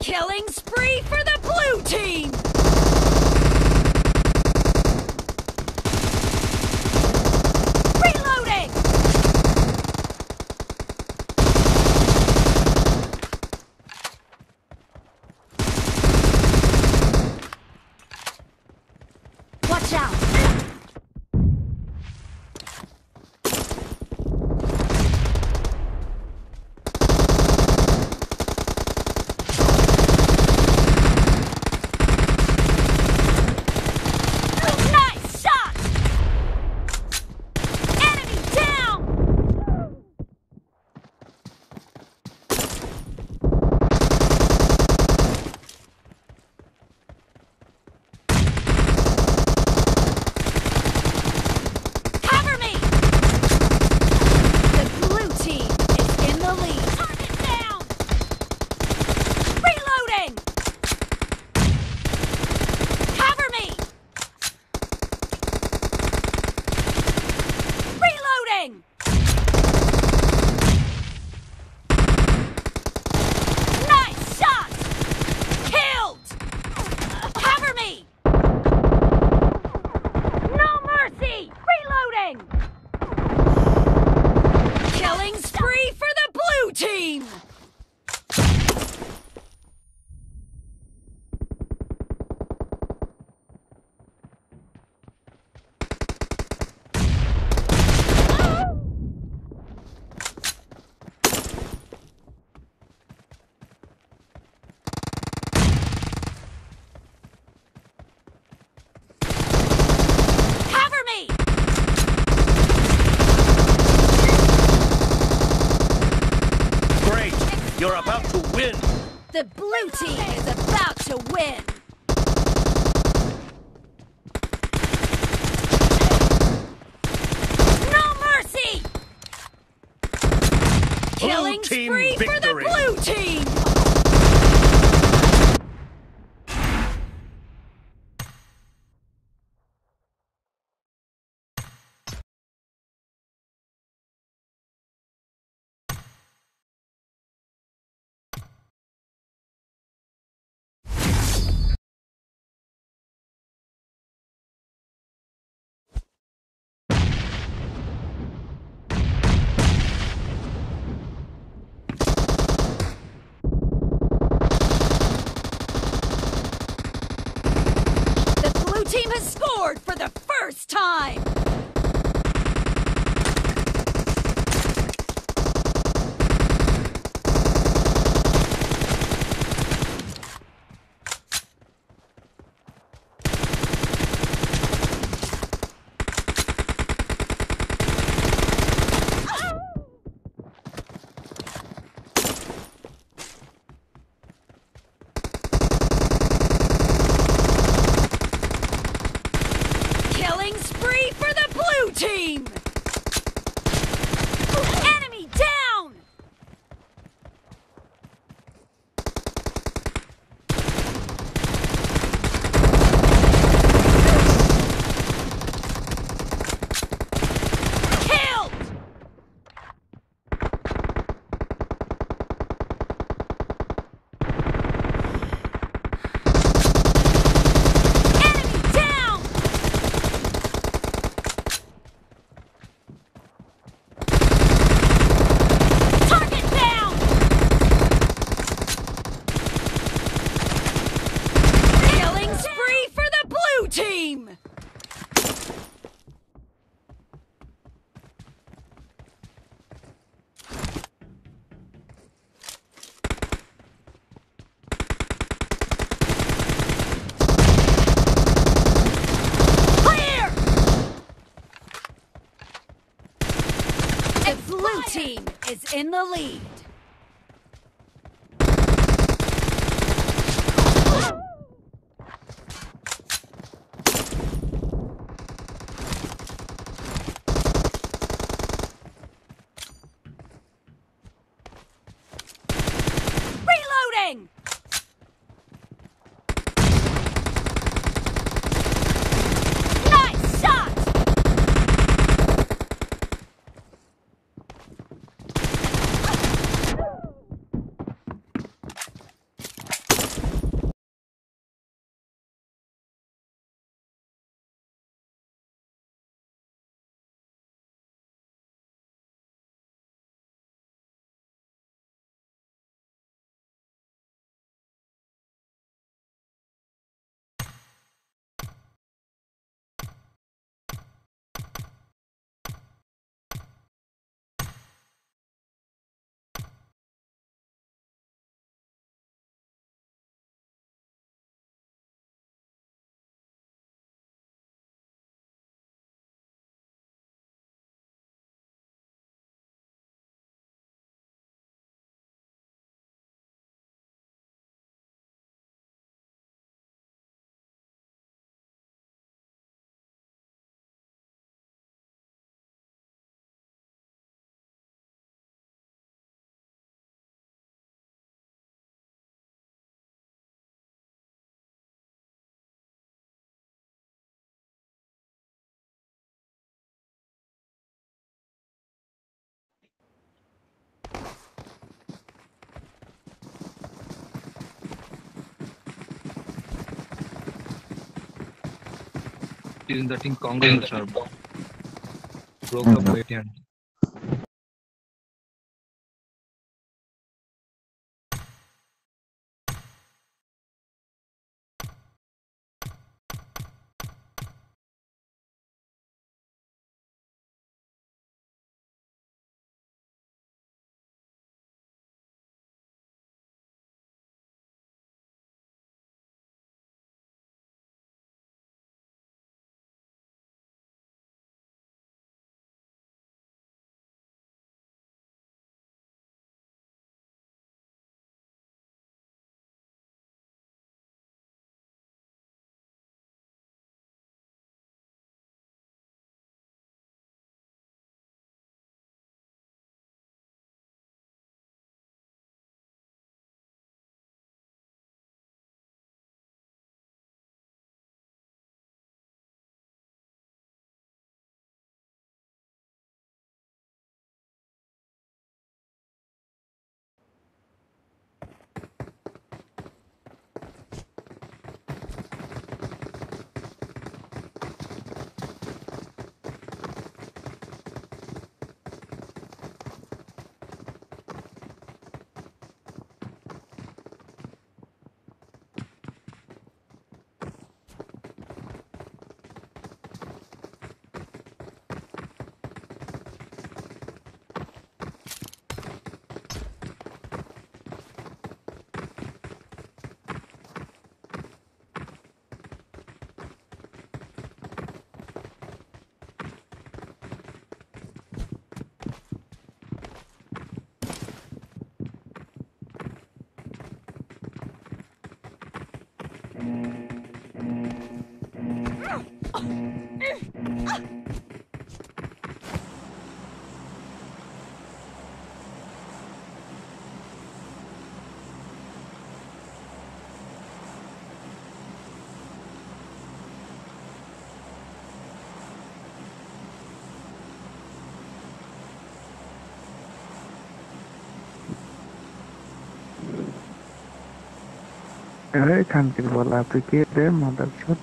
Killing spree for the blue team! Reloading! Watch out! You're about to win! The blue team is about to win! No mercy! Killing spree for the blue team! The team has scored for the first time! Killing spree for The blue team is in the lead. Reloading! In the team Congress broke up with him. I can't give a lot to get them on that shot.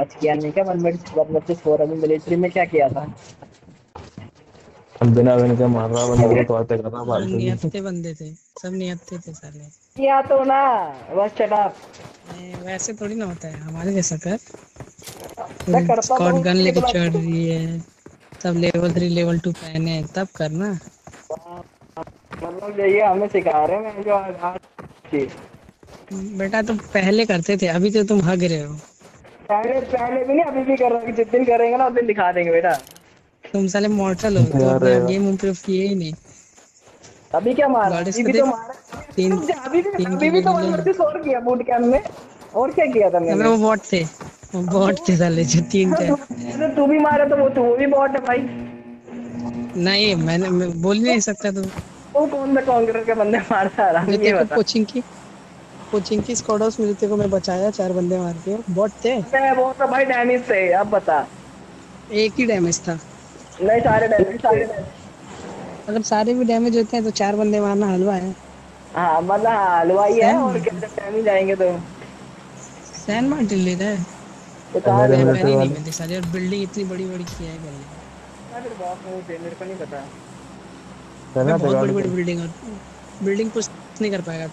आज किया नहीं क्या 1 minute four अभी military में क्या किया था बिना बन के मार रहा बंदा तो आते करता बात नियत्ते बंदे थे सब नियत्ते थे साले किया तो ना बस चटाप वैसे थोड़ी ना होता है हमारे जैसा कर स्कॉट गन लेके चढ़ रही है सब लेवल 3 लेवल 2 पहने हैं तब करना मतलब ये हमें सिखा रहे हैं जो आज बेटा तुम पहले करते थे अभी तो तुम भाग रहे हो पहले पहले भी नहीं अभी भी कर रहा कि जिस दिन करेंगे ना उस दिन दिखा देंगे बेटा तुम साले मॉर्टल हो तो गेम इंप्रूव किए ही नहीं अभी क्या मारा अभी तो मारा अभी भी तो 1 वर्सेस और किया बूट कैंप में और क्या किया था मैंने वो बॉट थे साले जो 3 4 तू भी मारा तो वो भी बॉट है भाई नहीं मैंने बोल नहीं सकता तू वो कौन सा कांग्रेस के बंदे मारा आराम ये बता कोचिंग की स्क्वाड हाउस मिलते को मैं बचाया 4 बंदे मार के बॉट थे मैं वो तो भाई डैमेज थे अब बता एक ही डैमेज था नहीं सारे डैमेज अगर सारे भी डैमेज होते हैं तो 4 बंदे मारना हलवा है हां मतलब हलवा ही है और कितने डैमेज आएंगे तो सैन मार्टिन ले रहा है तो कहां है मैंने नहीं मैंने सारी और बिल्डिंग इतनी बड़ी किया है मैंने फिर बहुत मेरे को नहीं पता करना बहुत बड़ी बिल्डिंग कुछ नहीं कर पाएगा तो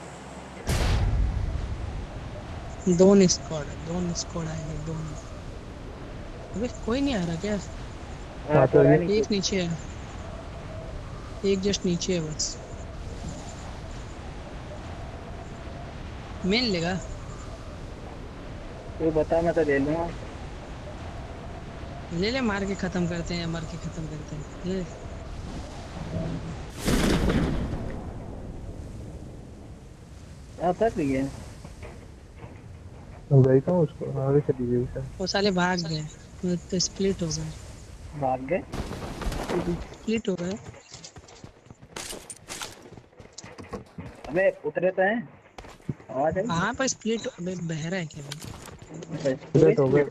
दोन स्क्वाड आएंगे दोन अबे कोई नहीं आ रहा क्या एक नीचे है एक जस्ट नीचे है बस मेन लेगा कोई बता मैं तो ले लूंगा ले मार के खत्म करते हैं ले आता भी है तो गई कहां उसको आगे से दीजिए उसे वो साले भाग गए तो स्प्लिट हो गए भाग गए स्प्लिट हो गए अबे उतरे तो हैं आवाज है हां पर स्प्लिट अबे बह रहा है क्या स्प्लिट हो गए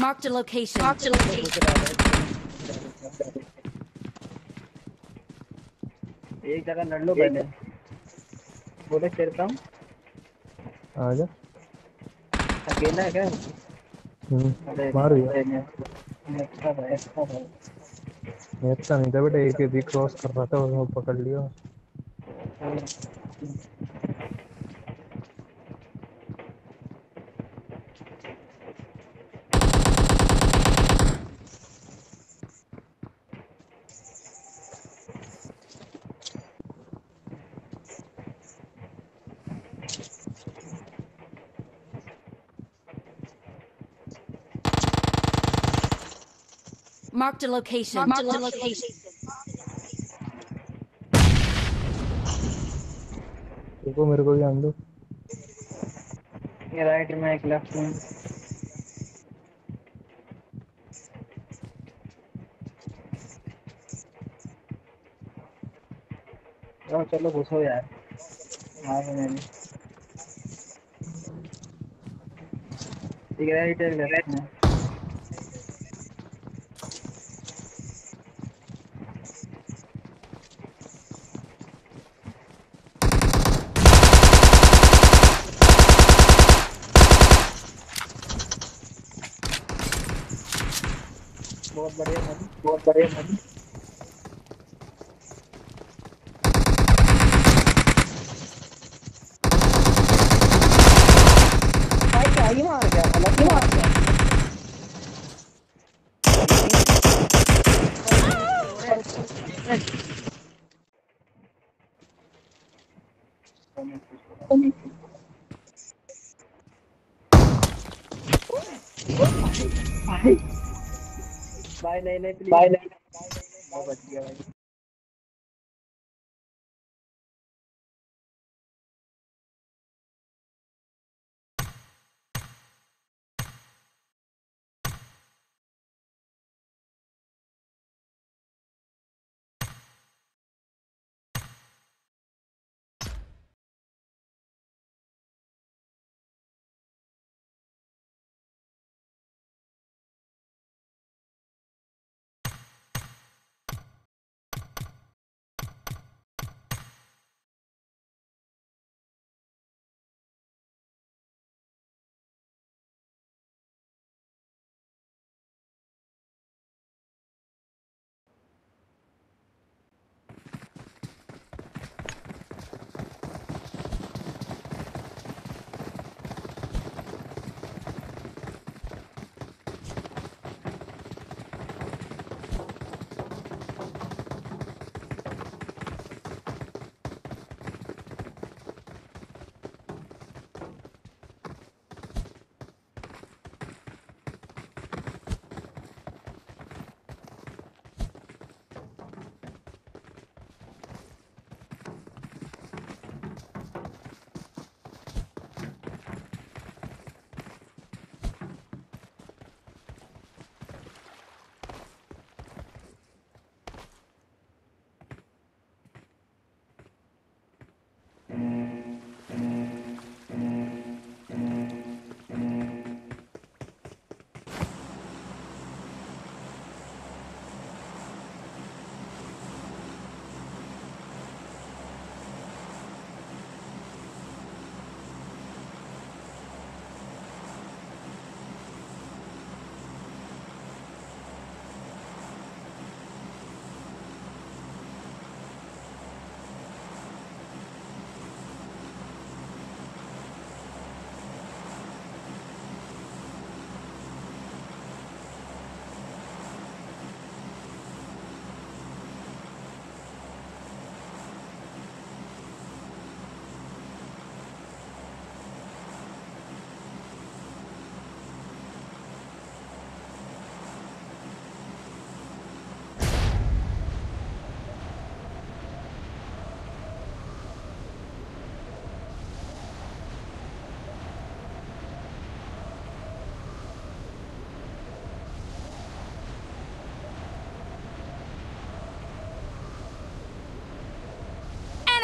मार्क द लोकेशन एक जगह लड़ लो पहले बोले चलता हूं आ जा अकेला है क्या मार दिया इसका भाई मैं तो नहीं था बेटा एक भी क्रॉस कर रहा था उसको पकड़ लिया Marked a location. देखो मेरे को भी आन दो। ये राइट में एक लेफ्ट में। चलो घुसो यार। आ गए मैंने। ये राइट है लेफ्ट में। बहुत बढ़िया मनी भाई चाहिए मार गया नहीं बहुत बढ़िया भाई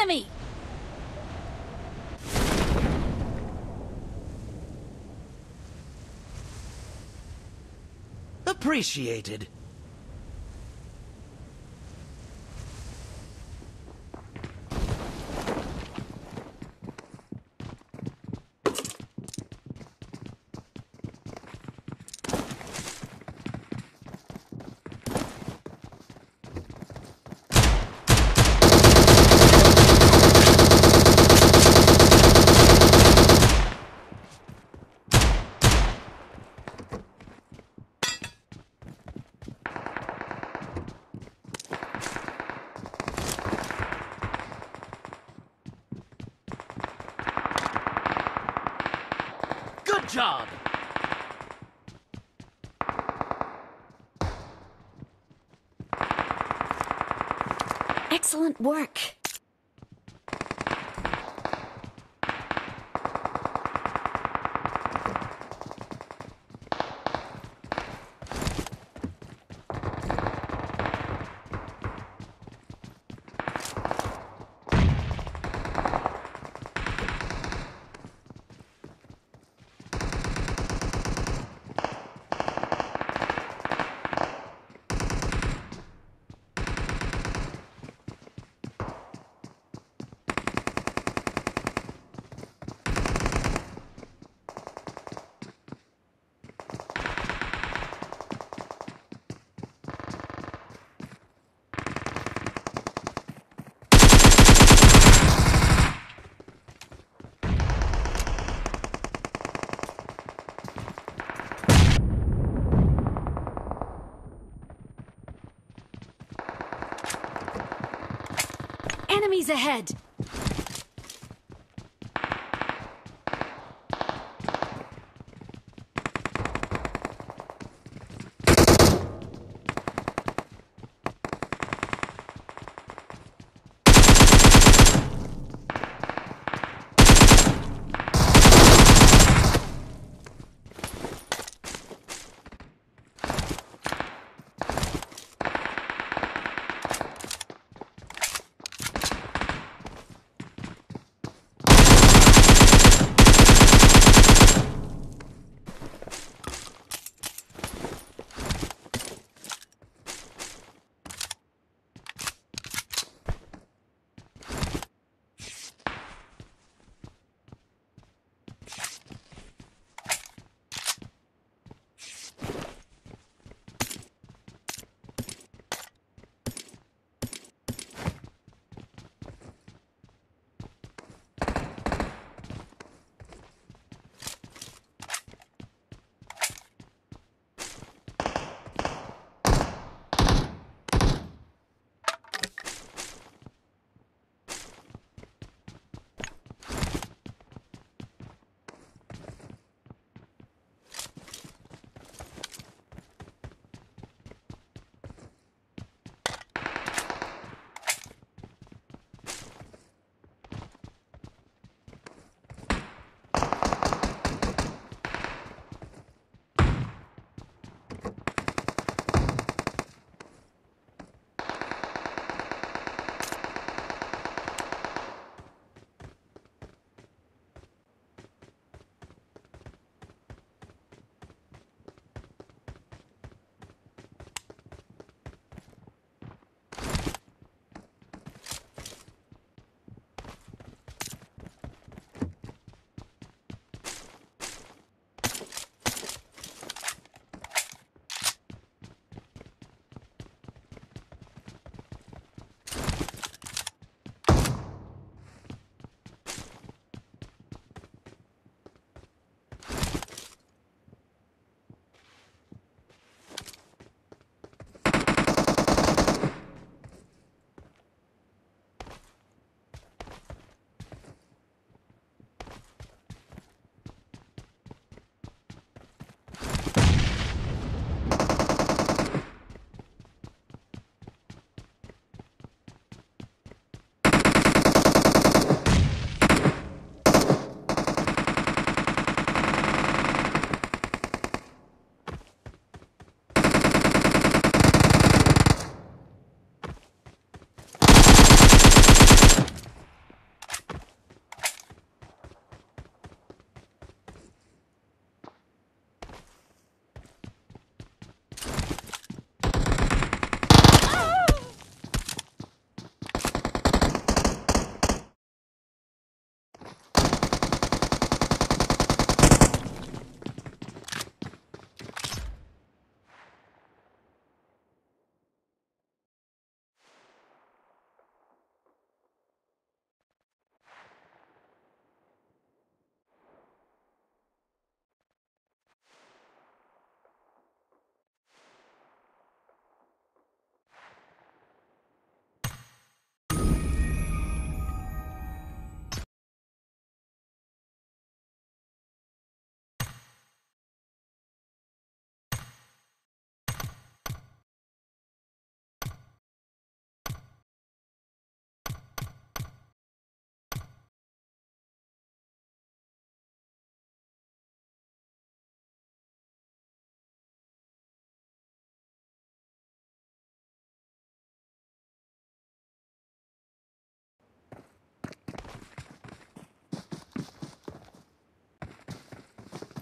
Me. Appreciated. Job. Excellent work. Enemies ahead!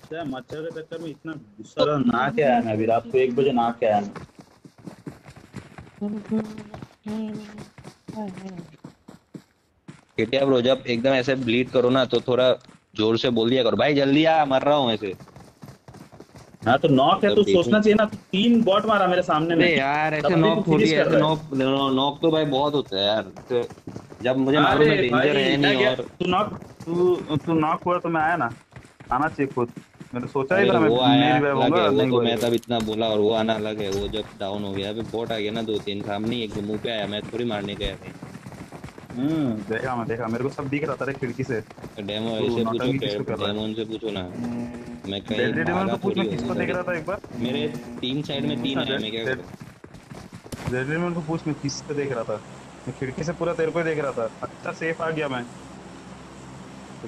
क्या मच्छर के चक्कर में इतना गुस्सा ना क्या है ना अभी रात को 1 बजे ना क्या है केटिया ब्रो जब एकदम ऐसे ब्लीड करो ना तो थोड़ा जोर से बोल दिया करो भाई जल्दी आ मर रहा हूं ऐसे। हां तो नॉक है तो सोचना चाहिए ना। 3 बॉट मारा मेरे सामने में यार ऐसे नॉक थोड़ी है। नॉक तो भाई बहुत होता है यार जब मुझे मालूम है डेंजर है नहीं और तू नॉक हुआ तो मैं आया ना आना चाहिए खुद। मैंने सोचा ही था मैं रिवाइव होगा नहीं तो मैं तब इतना बोला और वो आना अलग है। वो जब डाउन हो गया अबे बॉट आ गया ना 2-3 सामने एक मुंह पे आया मैं थोड़ी मारने गया था। देखा मेरे को सब दिख रहा था रे खिड़की से। डेमो ऐसे पूछो डेमोन से पूछो ना मैं कहीं डेमोन को पूछो किसको देख रहा था एक बार मेरे टीम साइड में 3 है मैं क्या डेमोन को पूछ मैं किसको देख रहा था मैं खिड़की से पूरा तेरे को देख रहा था। अच्छा सेफ आ गया मैं तो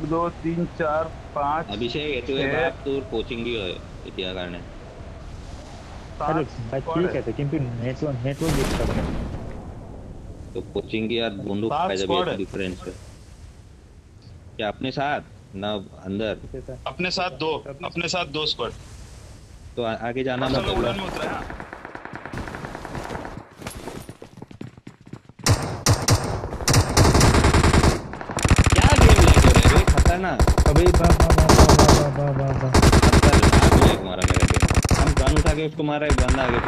1 2 3 4 5। अभिषेक तू बात तो कोचिंग ही है इतिया करने अरे ठीक है किंतु नेटवर्क दिक्कत है तो कोचिंग यार बंदूक का जब डिफरेंस है क्या अपने साथ ना अंदर अपने साथ 2 स्क्वाड तो आगे जाना मत बोलो। अबे बा एक मारा मेरे पे हम गन उठा के उसको मारा एक बंदा आगे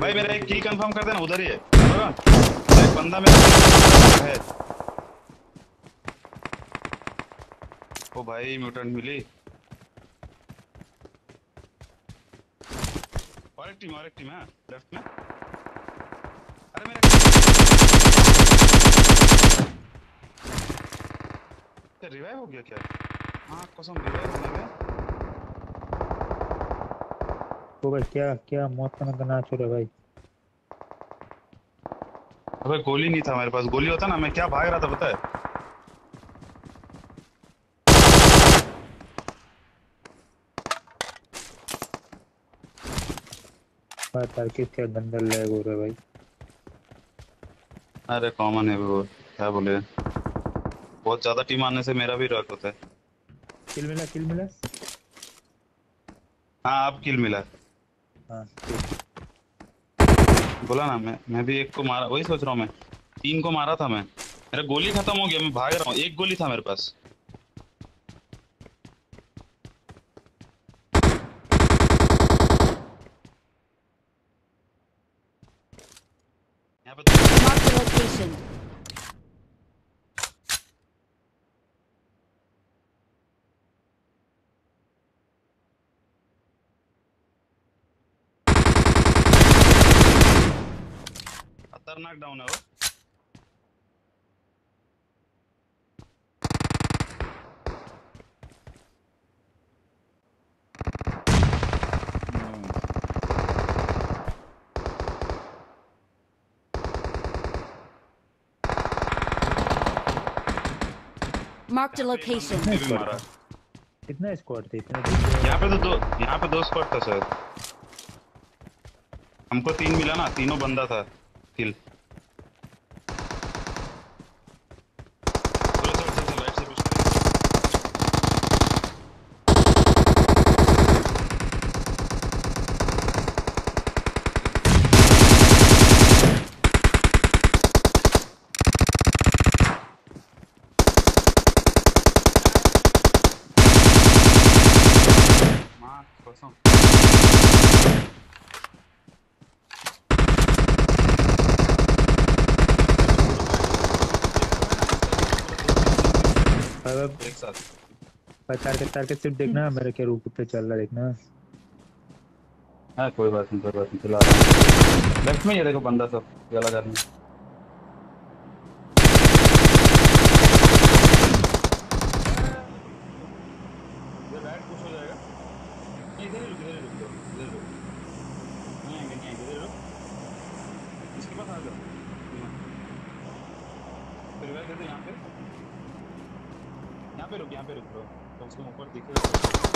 भाई मेरा एक किल कंफर्म कर देना उधर ही है एक बंदा मेरा है। ओ भाई म्यूटेंट मिली और एक टीम है लेफ्ट में। अरे मेरा रिवाइव हो गया क्या? हाँ कसम रिवाइव हो गया। तो भाई क्या मौत का गना छोड़ा भाई। अबे गोली नहीं था मेरे पास गोली होता ना मैं क्या भाग रहा था पता है। क्या बंदर लैग हो रहा है भाई। अरे कॉमन है वो क्या बोले बहुत ज्यादा टीम आने से मेरा भी रॉक होता है। किल मिला हाँ आप किल मिला बोला ना मैं भी एक को मारा वही सोच रहा हूँ मैं 3 को मारा था मैं मेरा गोली खत्म हो गया मैं भाग रहा हूँ एक गोली था मेरे पास। खतरनाक डाउन है वो मार्क द लोकेशन। कितना स्क्वाड थे यहाँ पे तो 2 स्क्वाड था सर हमको 3 मिला ना तीनों बंदा था किल। some. टारगेट सिर्फ देखना मेरे के रूप पे चल रहा देखना। हाँ कोई बात नहीं चला लेफ्ट में। ये देखो बंदा सब गला जा रहा है।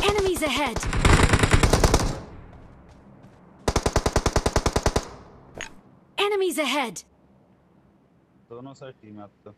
Enemies ahead. Enemies ahead. दोनों साइड टीम है आप तो।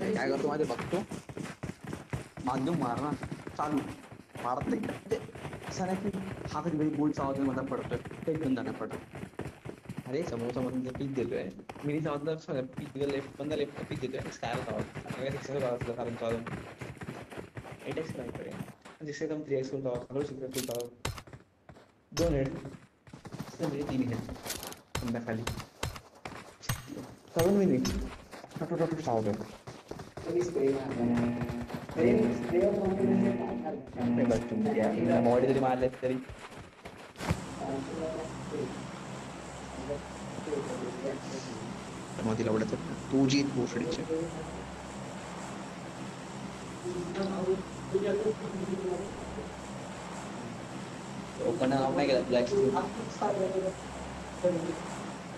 क्या करते तुम्हारे भक्तों माध्यम मारना चालू मारते सारा की हाथ में बोल सावध मतलब पड़ता है एक बंदा ना पड़ता। अरे समोसा मतलब पीक देते हैं मेरी सावध मतलब पीक दे लेफ्ट बंदा लेफ्ट पीक देते हैं स्टार सावध अगर इससे बात लगा रहा हूं तो एटैक ट्राई करें जिससे तुम 3x को दबाओ करो सीधा को दबाओ डोनेट से मेरी टीम है बंदा खाली 7 मिनट टट सावध प्लीज प्ले ऑन मोबाइल तरी मारले तरी मोदी लावडत तू जीत गोष्टीचे ओपन आउट नाही केला ब्लॅक स्ट्रीट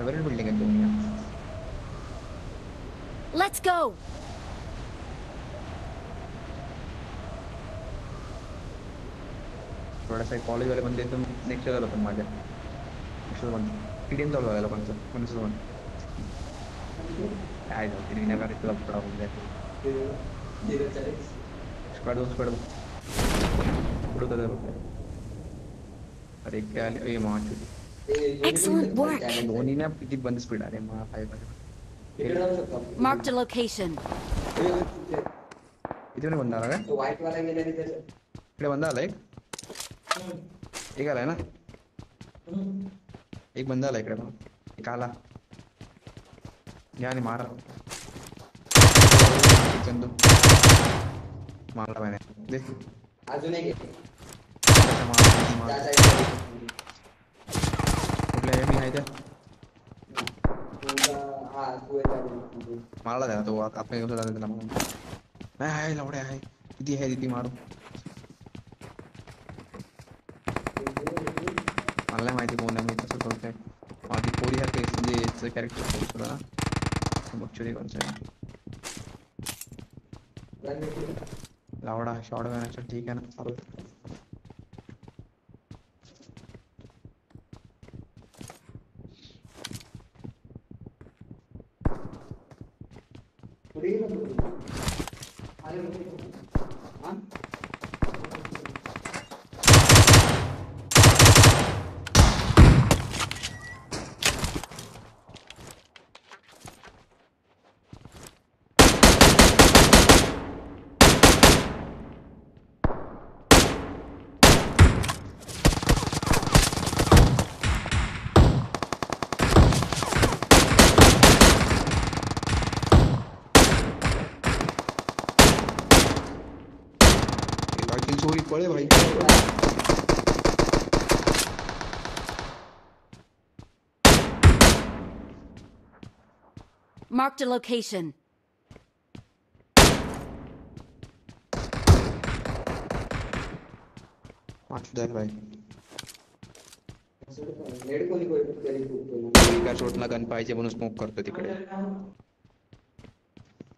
बिल्डिंग है दुनिया। Let's go. थोड़ा सा कॉलेज वाले बंदे तुम नेक्स्ट वाला बंदा मार दे। नेक्स्ट वाला बंदा। टीडीएम तो वाला बंदा। कौन सा बंदा? आई डोंट टीडीएम का इतना बड़ा बंदा है। Squad squad. उड़ो तो देखो। अरे क्या ये मार Excellent work. धोनी ने कितनी बंद स्पीड आ रही है मां भाई। Marked a location. इधर बंदा आ रहा है। तो व्हाइट वाला मेरे इधर से। इधर बंदा आ रहा है एक आ रहा है ना। एक बंदा आ रहा है इधर पे। काला। यानी मार रहा। चंदू। मारा मैंने। देख। अजून एक। मार। नहीं था हां तू है मारला देना तो आपने उसे डाल देना मैं हाय लौड़े हाय दीदी है दीदी मारो मारला माहिती कोण आहे मी तसं करतोय माझी पोरी हा केस म्हणजे याचं कॅरेक्टर थोडा बकचोदी करतोय लौड़ा शॉट मारण्याचं ठीक आहे ना चालू कोई पड़े भाई Marked a location. Watch that भाई नेड कोणी कोणी तरी का शॉटला गन पाहिजे म्हणून स्मोक करतो तिकडे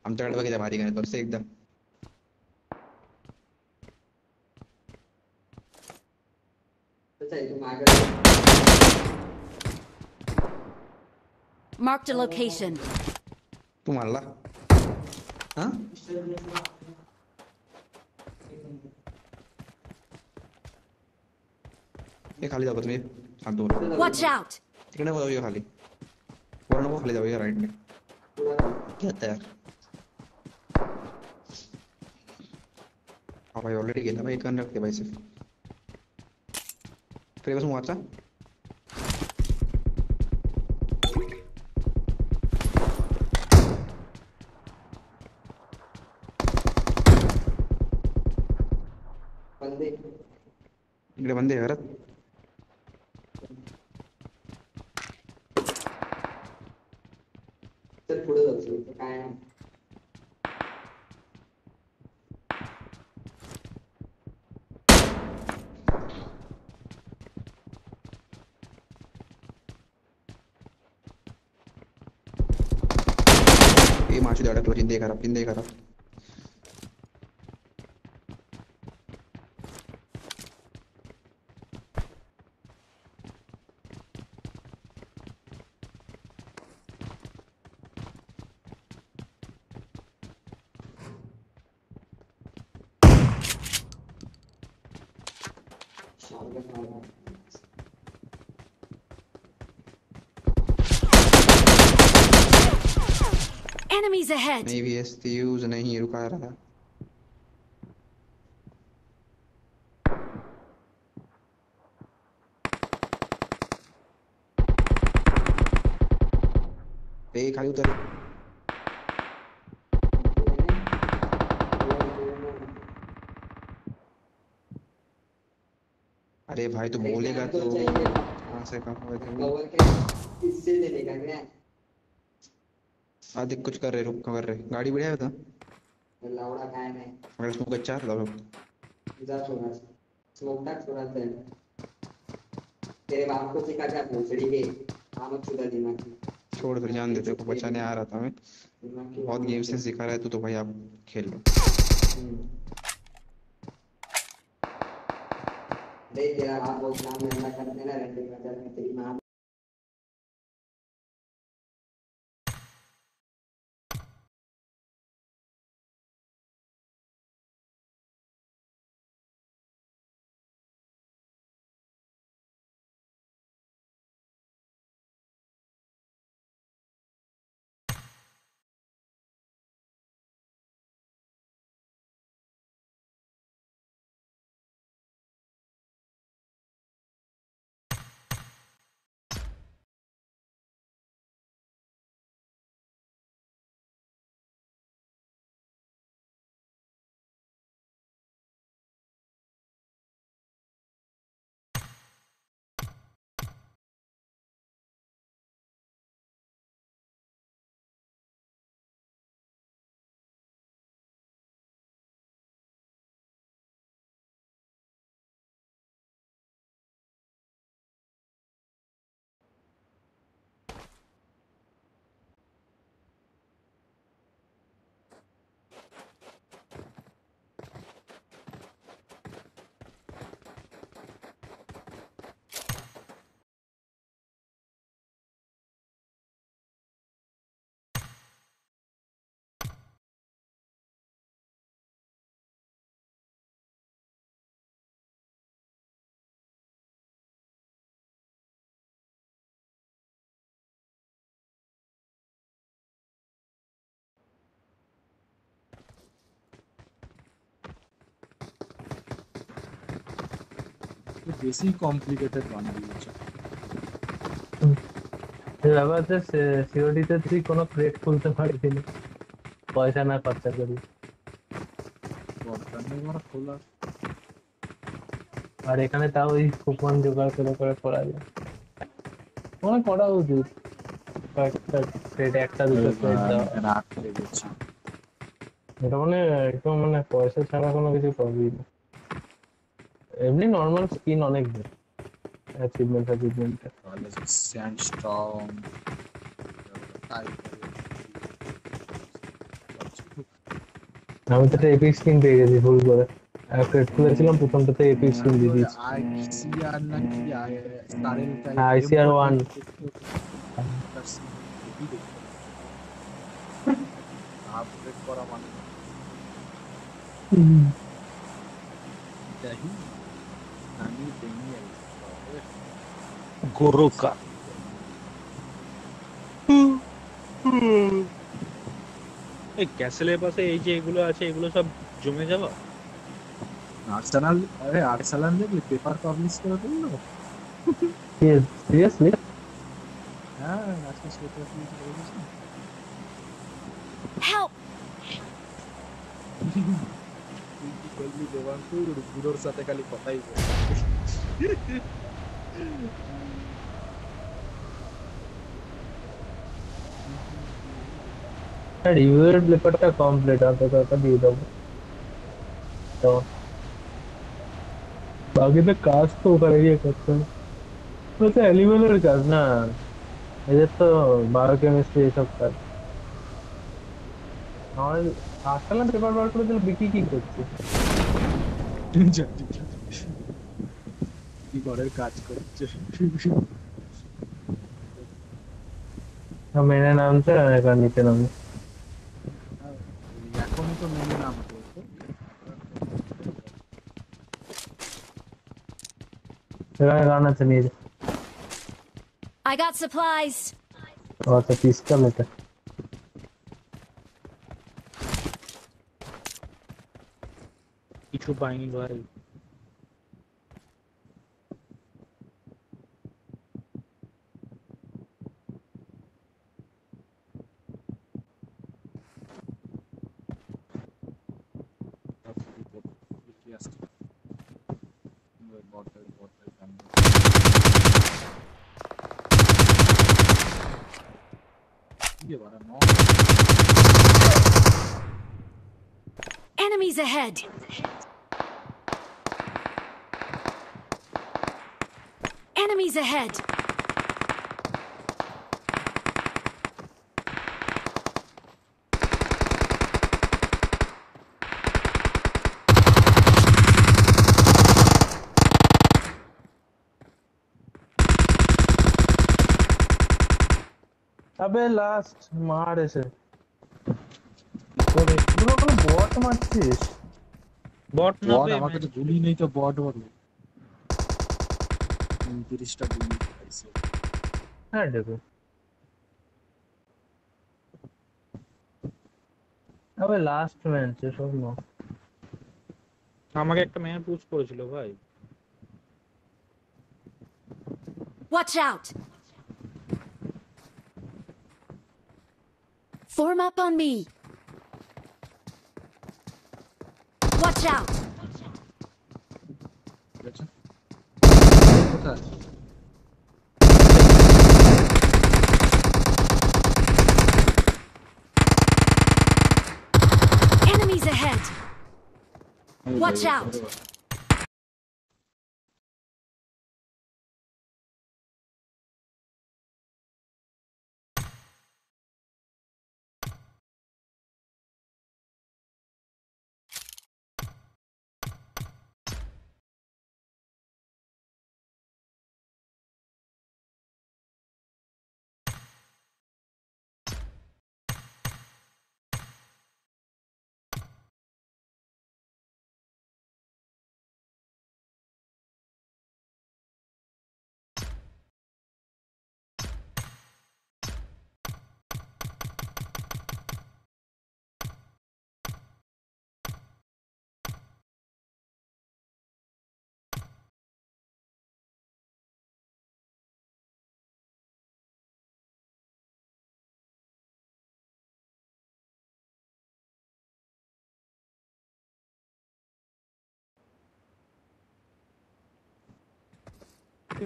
आमच्याकडे बघितलं भारी गन परसे एकदा Marked a location. तू मारला हां ये खाली जाओ तुम्ही हां दूर वॉच आउट तिकडे जाऊ ये खाली वरन वो खाली जाओ ये राइट में क्या तयार हां भाई ऑलरेडी गेला भाई कन रखते भाई सिर्फ फिर बस मुआचा इकडे बंदे आहे हरत तर पुढे जाऊ काय ए माची अडकलो जिंदे करा Enemies ahead. Maybe it's the use and he required that. They call you the अरे भाई तो बोलेगा तो कहां से कहां होएगा इससे ले लेगा क्या आदि कुछ कर रहे रुक कर रहे गाड़ी बढ़िया है तो लावड़ा काय नहीं अगर इसको कच्चा लाओ जा छोड़ा स्मोक डाक छोड़ा दे तेरे बाप को सिखा क्या भोसड़ी के काम चुदा दिमाग छोड़ फिर जान दे तेरे को बचाने आ रहा था मैं बहुत गेम से सिखा रहा है तू तो भाई आप खेल लो दे तेरा बाप वो नाम ऐसा करते ना रेंडी बाजार में तेरी मां Basic complicated one COD te three kono crate khulte parchilo paisa na parcha kori আর এখানে তাও ওই কুপন জোগাড় করে করে করা যায়। মনে করা উচিত একটা দুটো এটা মানে একদম মানে পয়সা ছাড়া কোনো কিছু পাবি না। এমনি নর্মাল স্কিন অনেক অ্যাচিভমেন্ট অ্যাচিভমেন্ট স্যান্ডস্টর্ম আমি তো এপিক স্কিন পেয়ে গেছি ভুল করে। একটা খুলেছিলাম প্রথমটাতে এপিক স্কিন দিয়ে দিয়েছি। আইসিআর না কি স্টারেল টাইপ আইসিআর 1 আপডেট করা মানে তাই আমি ডেনিয়াল গোরোকা এই ক্যাসেলের পাশে এই যে এগুলো আছে এগুলো সব জমে যাবে। আর্সেনাল আরে আর্সেনাল দেখলি পেপার পাবলিশ করে দিল। यस সিরিয়াসলি হ্যাঁ আজকে সেটা তুমি তো বলেছো হেল্প কি বললি দেবান তুই পুরোর সাথে খালি কথাই বল। रिव्यूअर ब्लेपर का कंप्लीट आता था तो दे दो तो बाकी तो कास्ट तो करेगी करते तो से एलिवेटर करना ये तो बायोकेमिस्ट्री सब कर और कास्टलन पेपर वर्क तो चल बिकी की करते की बॉर्डर काज करते हम मेरे नाम से का नीचे नाम तो मेरे नाम पे तेरा गाना चलेगा। I got supplies. और तो पीस का लेता इशू पाएंगे भाई ahead enemies ahead abe last maar ese পুরো কোন বট মারছিস বট না বট আমাকে তো গুলি নেই তো বট হবে 30 টা গুলি আছে হ্যাঁ দেখো আবে লাস্ট ম্যাচ সব নো আমাকে একটা ম্যান পুশ করেছিল ভাই watch out form up on me watch out gotcha kotha enemies ahead watch out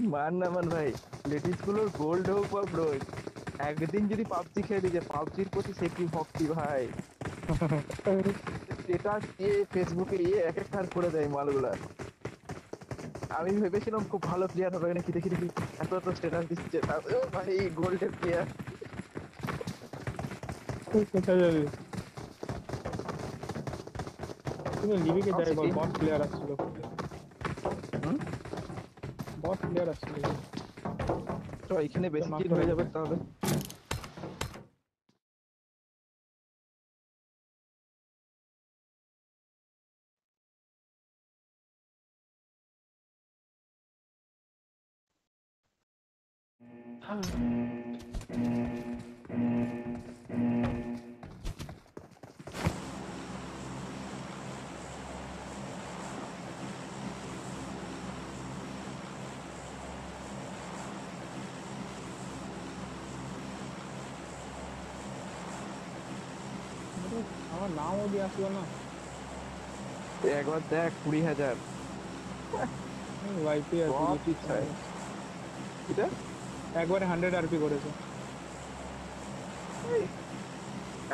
मान ना मान भाई लेटेस्टগুলোর গোল্ড হোক বা ব্রোঞ্জ একদিন যদি পাবজি খেলি যে পাবজির প্রতি সেটি ভক্তি ভাই সেটা দিয়ে ফেসবুকে এই এক এক কার করে দেয় মালগুলা আমি ভেবেছিলাম খুব ভালো প্লেয়ার হবে নাকি দেখি দেখি এত তো স্ট্যাটাস দিচ্ছে ও ভাই গোল্ডের প্লেয়ার কথা যাবে তুমি লিভিকে যাই বল বট প্লেয়ার আসছিল বট প্লেয়ার আসছিল তো এখানে বেশি কিল হয়ে যাবে তাহলে আমার নামও দিয়ে আসলো না একবার দেখ 20,000 ওয়াইপি আর কি চাই এটা একবার 100 আরপি করেছে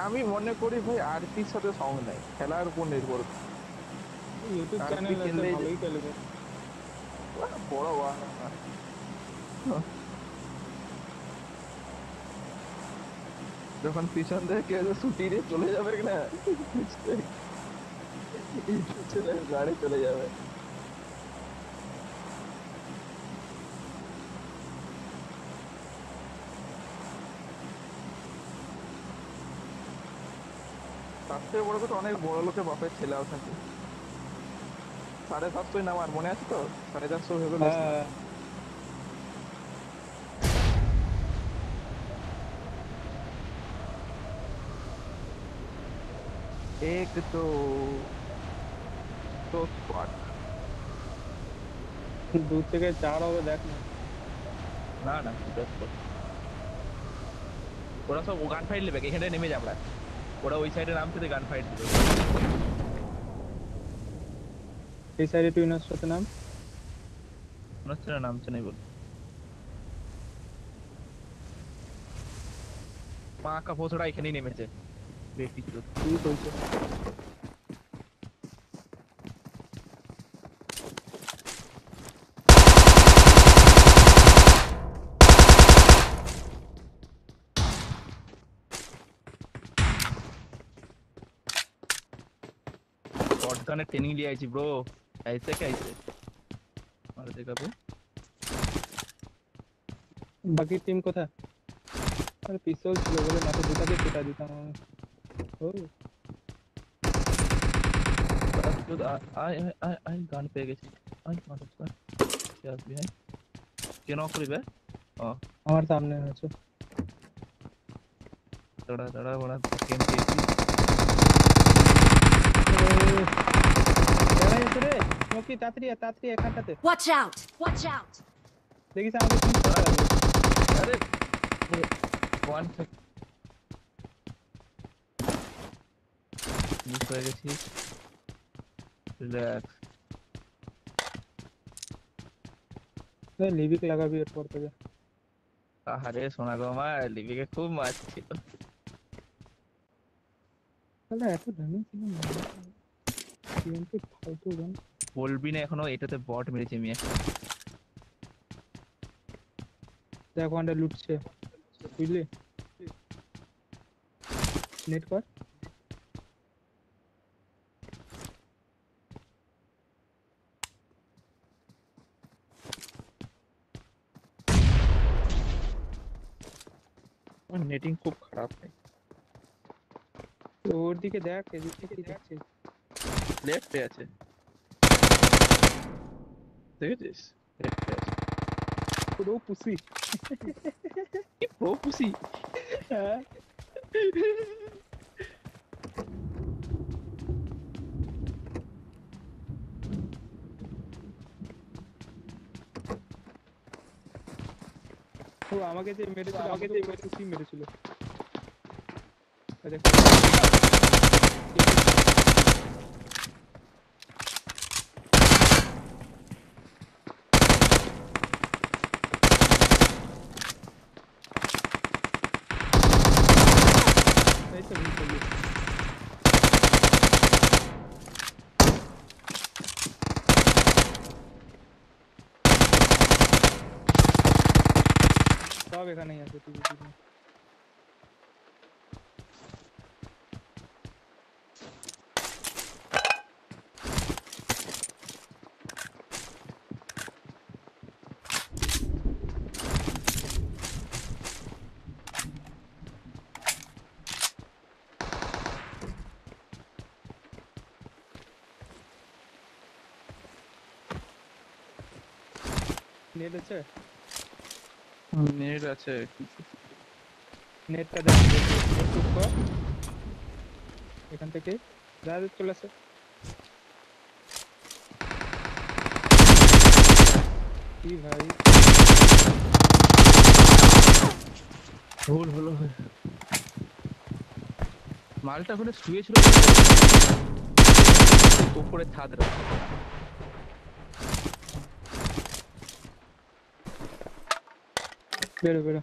আমি মনে করি ভাই আরপির সাথে সঙ্গ নাই খেলার উপর নির্ভর ইউটিউব চ্যানেল আছে ভালোই খেলবে বড় বড় যখন পিছন থেকে কেউ ছুটি নিয়ে চলে যাবে না গাড়ি চলে যাবে সবচেয়ে বড় কথা অনেক বড় লোকের বাপের ছেলেও থাকে 750 নাম আর মনে আছে তো 450 হয়ে গেল एक तो स्पॉट दूर से के चार होगा देखना ना ना स्पॉट थोड़ा सा वो गन फाइट लेबे এখানে নেমে যাব না ওরা ওই সাইডে নামতে গান ফাইট দিবে এই সাইডে তুই না সাথে নাম নচরা নাম চলে বল পা কা ফোসড়া এখানে নেমেছে बेटी तो तू कौन से शॉटगन ने ट्रेनिंग लिया है ब्रो ऐसे कैसे मार देगा वो बाकी टीम को था अरे पिस्तौल चलो बोले मैं तो पिटा देता हूं Oh. I gun peg. I can't understand. Yes, behind. Can I open it? Oh. हमारे सामने है तो. थोड़ा थोड़ा बड़ा game खेल. चला ये तेरे. मोकी तात्री है कहाँ तक? Watch out! Watch out! देखिए सामने. अरे. One second. मिस हो गई रिलैक्स ले लिविक लगा भी एयरपोर्ट पे आ अरे सोना को मार लिविक के खूब मार छिलो चलो এত ড্যামেজ ছিল না টিএমপি ফালতু গান বলবি না এখনো এটাতে বট মেরেছে আমি একটা দেখো আন্ডা লুটছে বুঝলি নেট কর नेटिंग खूब खराब है तो और दिखे देख के दिखे अच्छे लेफ्ट पे আছে देख दिस लेफ्ट पे পুরো পুসি কি পুরো পুসি ও আমাকে যে মেরেছিল সি মেরেছিল আচ্ছা देखा देखा नहीं आते तू तू नेट अच्छा है नेट अच्छा है नेट का देखो को এখান থেকে যাবে চলে আসে কি ভাই ভুল হলো মালটা করে শুয়ে ছিল উপরে ছাদ রাখা बेरो बेरो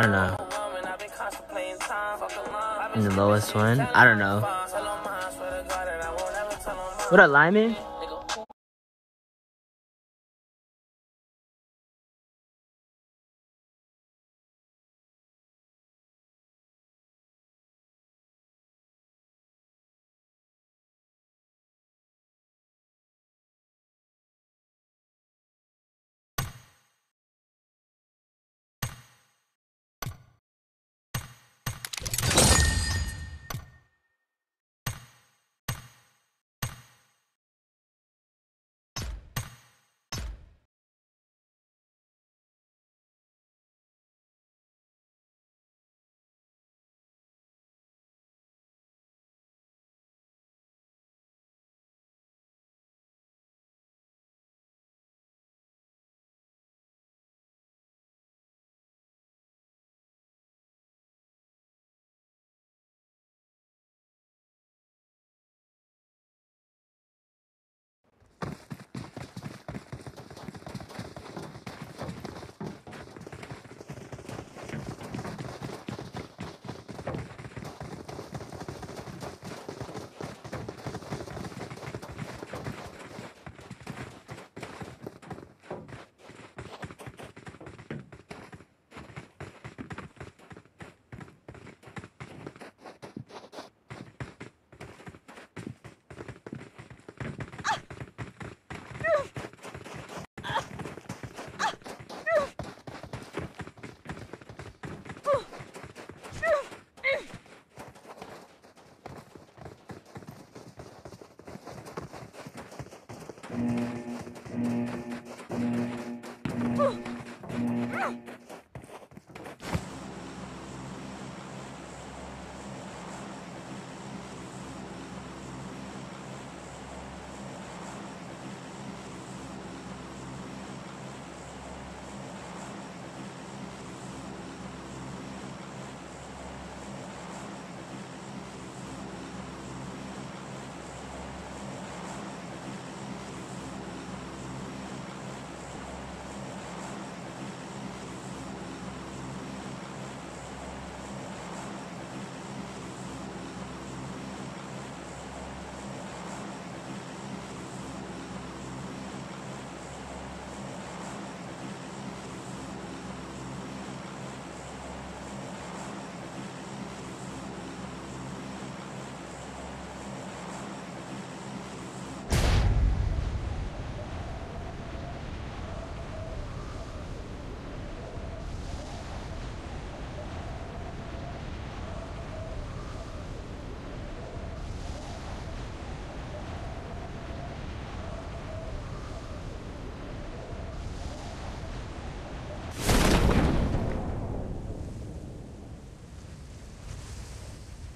I don't know. In the lowest one? I don't know. What up, Lyman?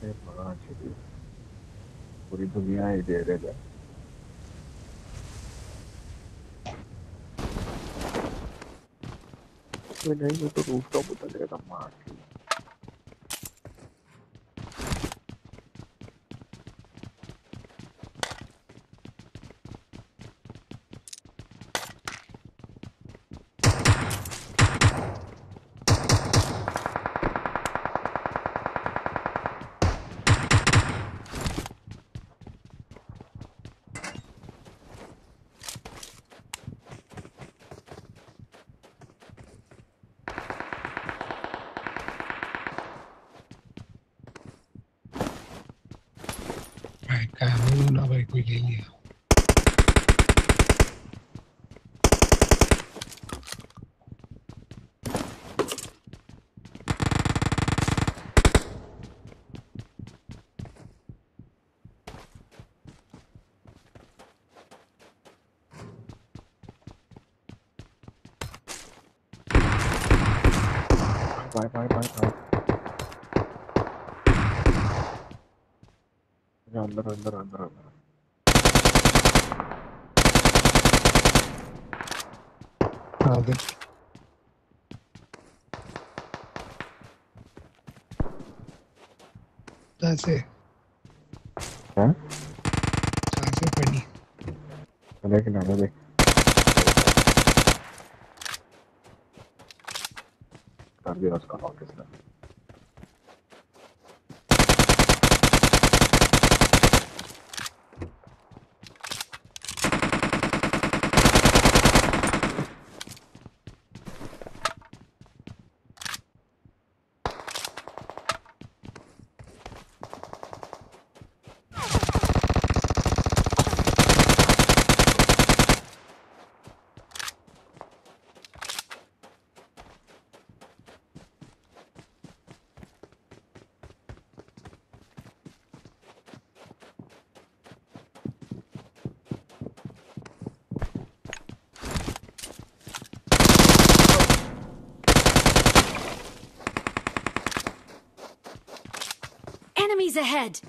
सबसे बड़ा शिविर पूरी दुनिया ही दे देगा। मैं नहीं हूँ तो रूफ टॉप उतर जाएगा मार के। अंदर आगे कैसे हैं कैसे पड़ी लेकिन ना देख कर दिया उसका ऑफिस ना ahead.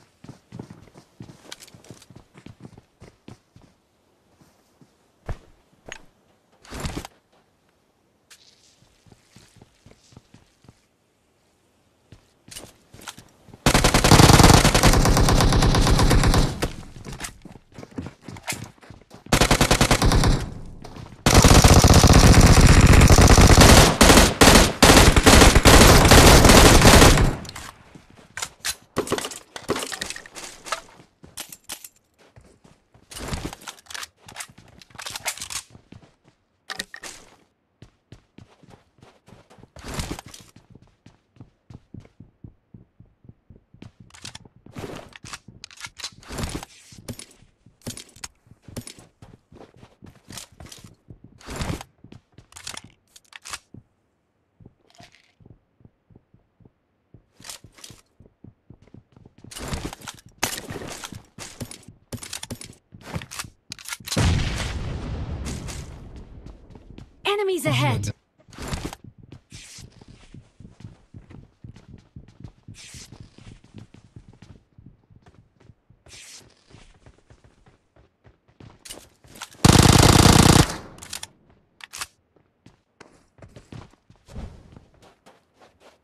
Enemies ahead.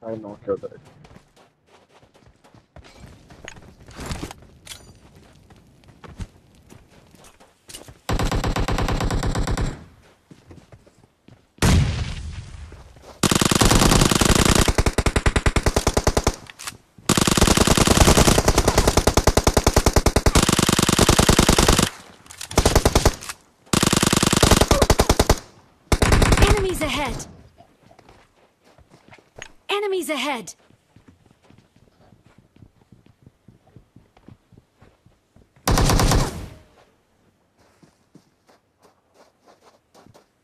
I know sure that. Ahead.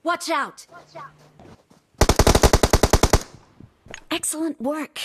Watch out. Watch out. Excellent work.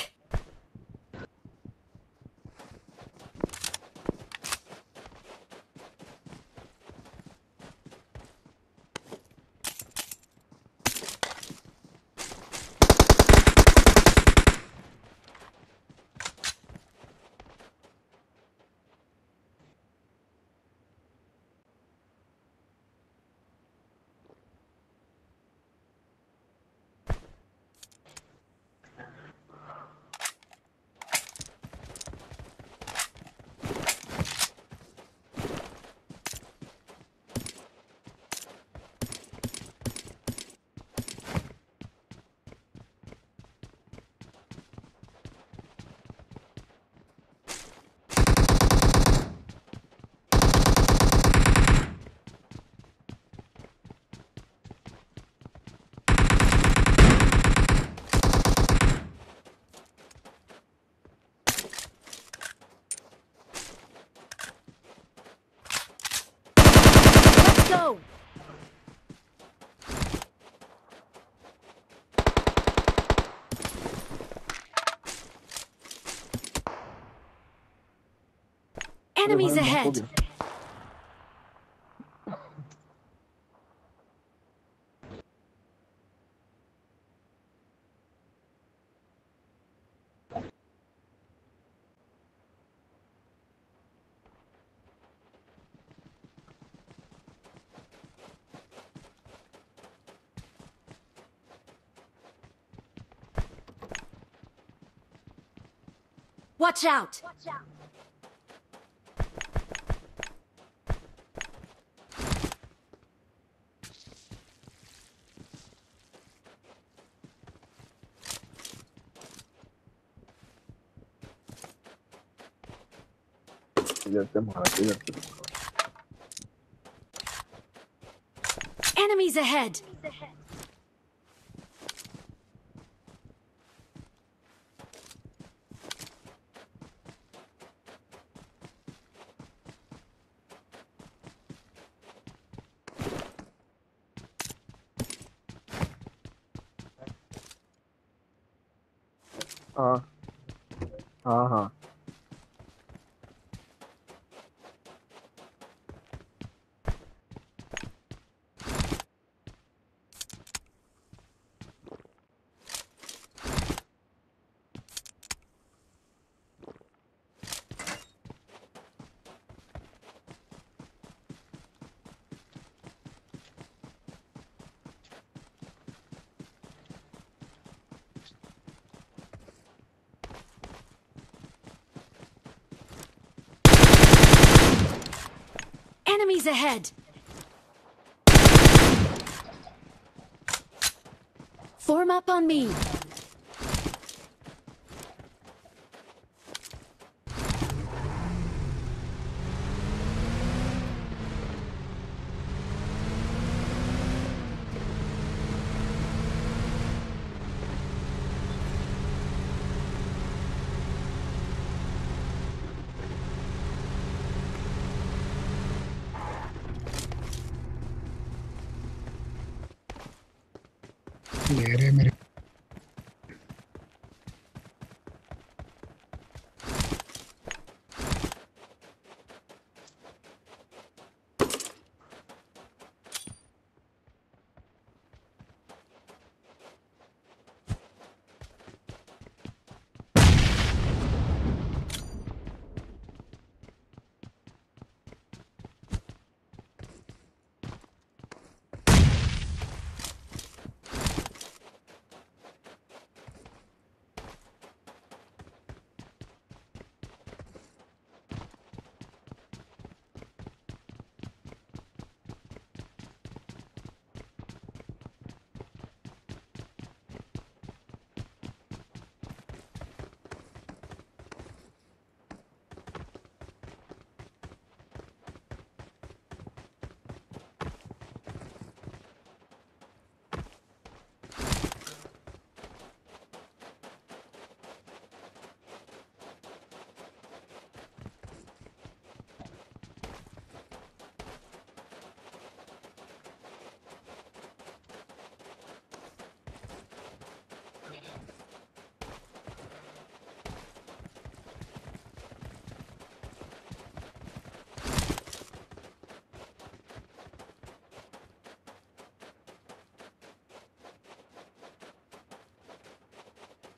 zone. Enemies ahead. Watch out! Watch out. Enemies ahead! Enemies ahead. Form up on me.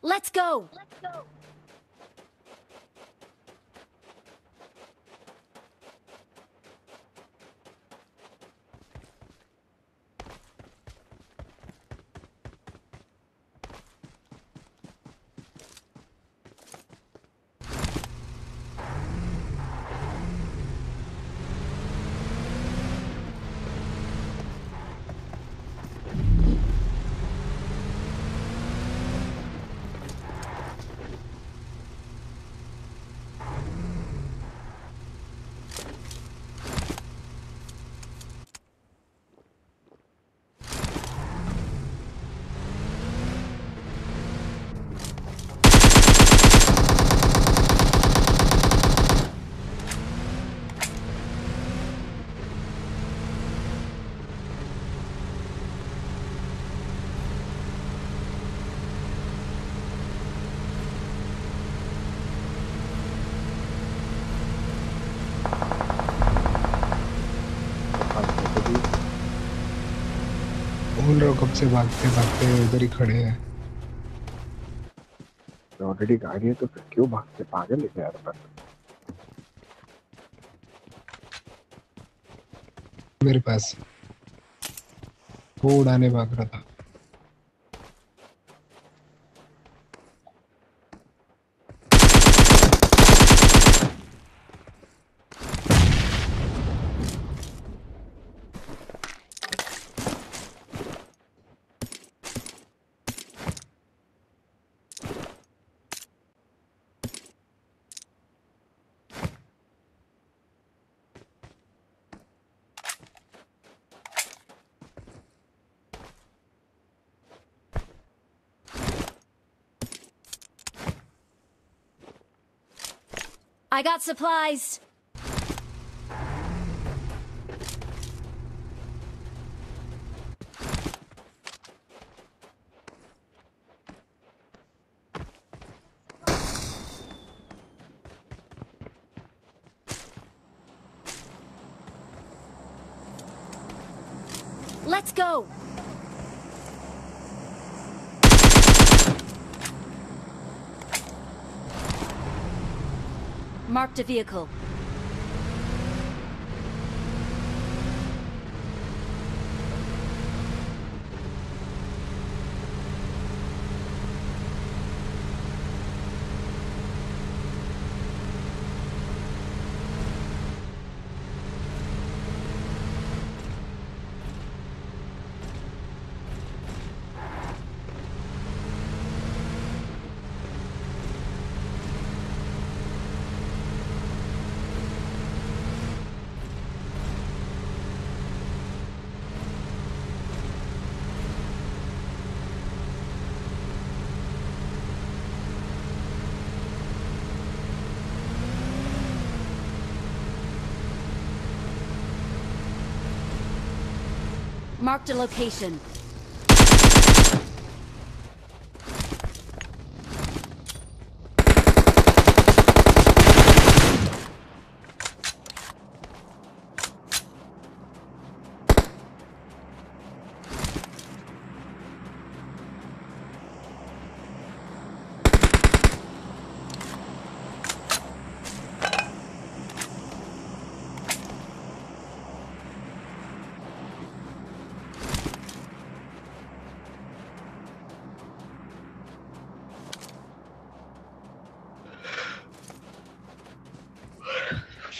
Let's go! Let's go! हो कब से भागते भागते उधर ही खड़े हैं। Already गाड़ी है तो फिर क्यों भागते, पागल है यार। मेरे पास वो उड़ाने भाग रहा था। I got supplies. Let's go. Marked a vehicle. Marked a location.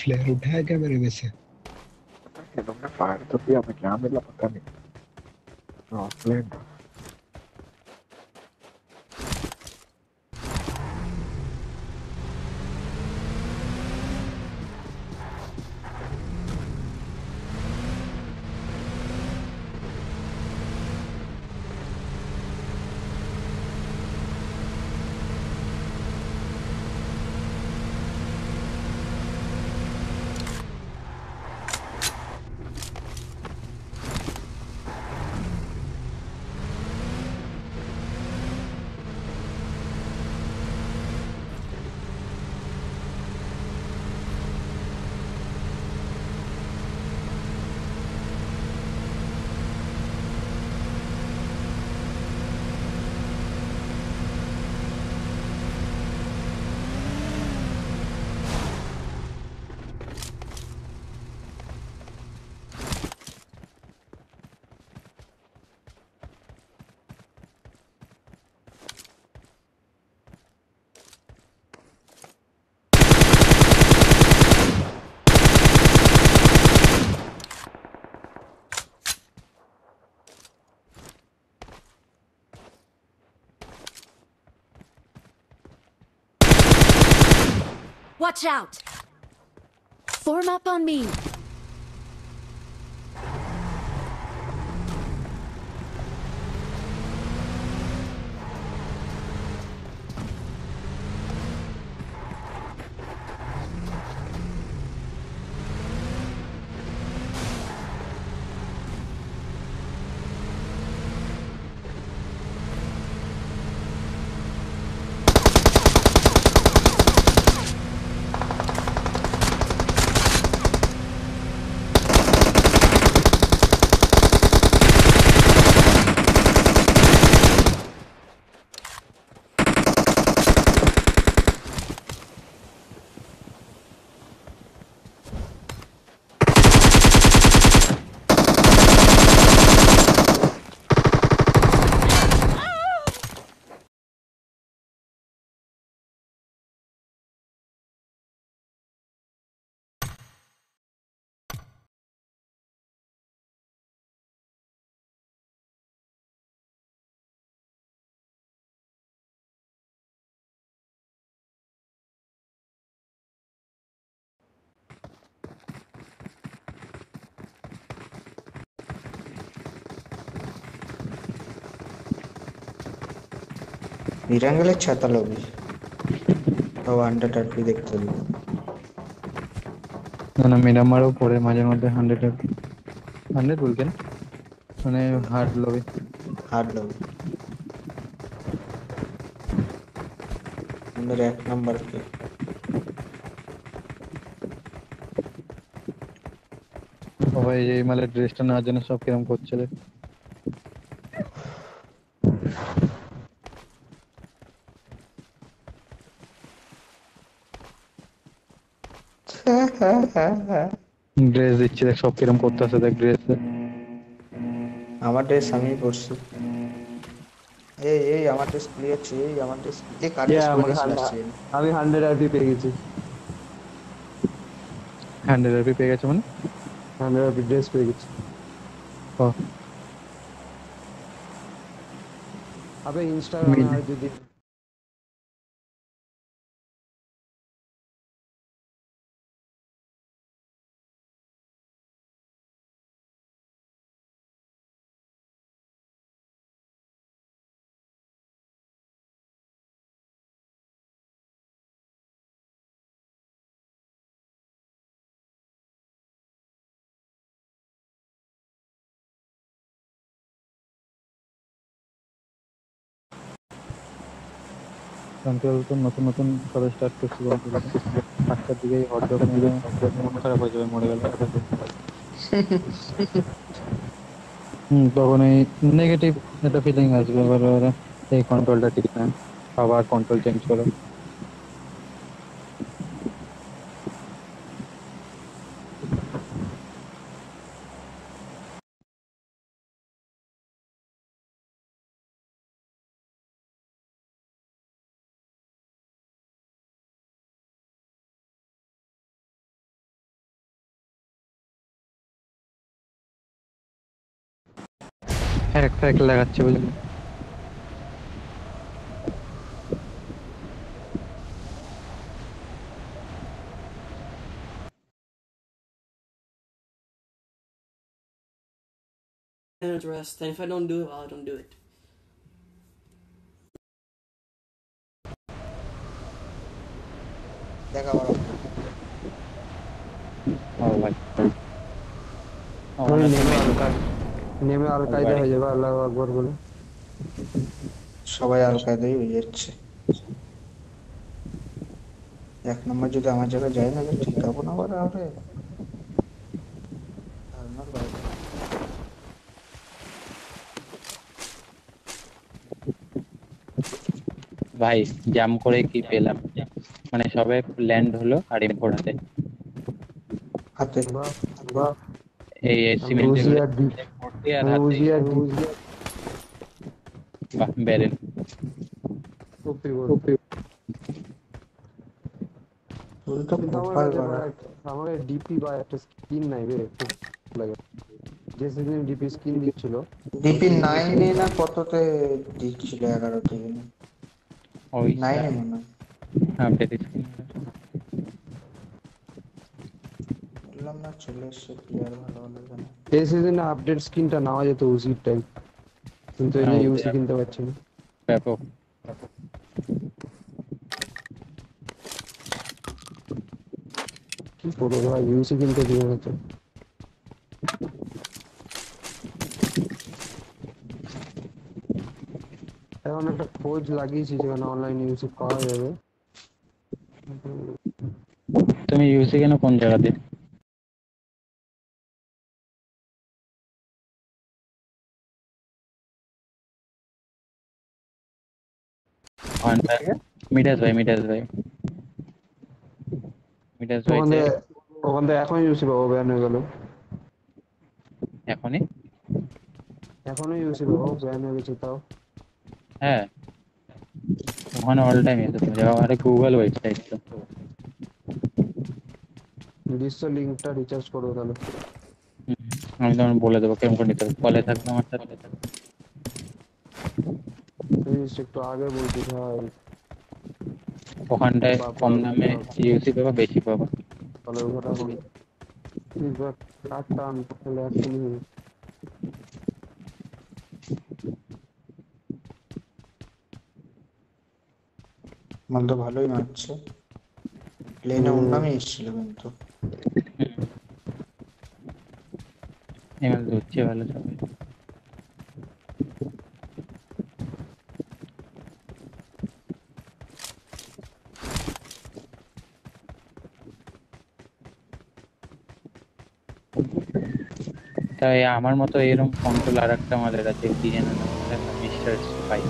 Flare उठाया क्या मेरे वैसे? तुमने फायर तो किया, मैं क्या मिला पता नहीं। ऑफलाइन था। Watch out! Form up on me! Mirangala chata lobby. How hundred at the No, Miramaro for a major the hundred will get on a hard lobby. Hard lobby. And the rack number. Why email address and agents of Kiram Kochele? Dress the chile shop Kiram Kota said the dress. Amate Sami Pursu. Hey, Amatis clear tree, Amatis. Yeah, I'm 100 RP. 100 RP page. Under a dress page. Oh, I've been Instagram. Until to Mathematon for a start to see what after the day or the model. Negative at the feeling as well, they control the ticket and power control change for them. Hack लगाच्चे बोले address and if I don't do it, I don't do it. Oh my God. Oh, নেমে আল কায়দা হয়ে যাবে আল্লাহু আকবার বলে সবাই আল কায়দাই হয়ে যাচ্ছে এক নম্বর যদি আমার জায়গায় যায় না ঠিক হবে না আবার আরে আমার ভাই ভাই জাম করে কি পেলাম মানে সবাই ল্যান্ড হলো আর ইম্পোর্টে হাতে বা এই সিমেন্ট Yeah, Baron. हमारे DP by after skin नहीं है लगा जैसे दिन DP skin दी चलो DP 9 ने ना कोतो ते दी चले अगर तो ये और 9 है ना हाँ बेटे skin लम्बा चले से प्लेयर वाला वाला This is an update skin to now, you use it time. Since you use it in the watching. Papo. I use it in the I want to forge luggage is an online use of car. Tell me, use it in a conjurate. On the meters by on the echo use over and over. Ephony? Ephony use over and which it out. Eh, one all time is a Google website. This is a link to recharge for the I don't bother the company. Stick to आगे बोलती था ओखंडे कम ना में UC पे बेची पावा चलो उठा बोली इस बार काटता हम पहले एक्शन ही মাল তো ভালোই মারছে, প্লেনে উন্নামে এসেছিল কিন্তু এমন দুচ্ছে ভালো যাবে। তাই আমার মতো এরকম কন্ট্রোল আর একটা আমাদের আছে কি জানেন mister spy.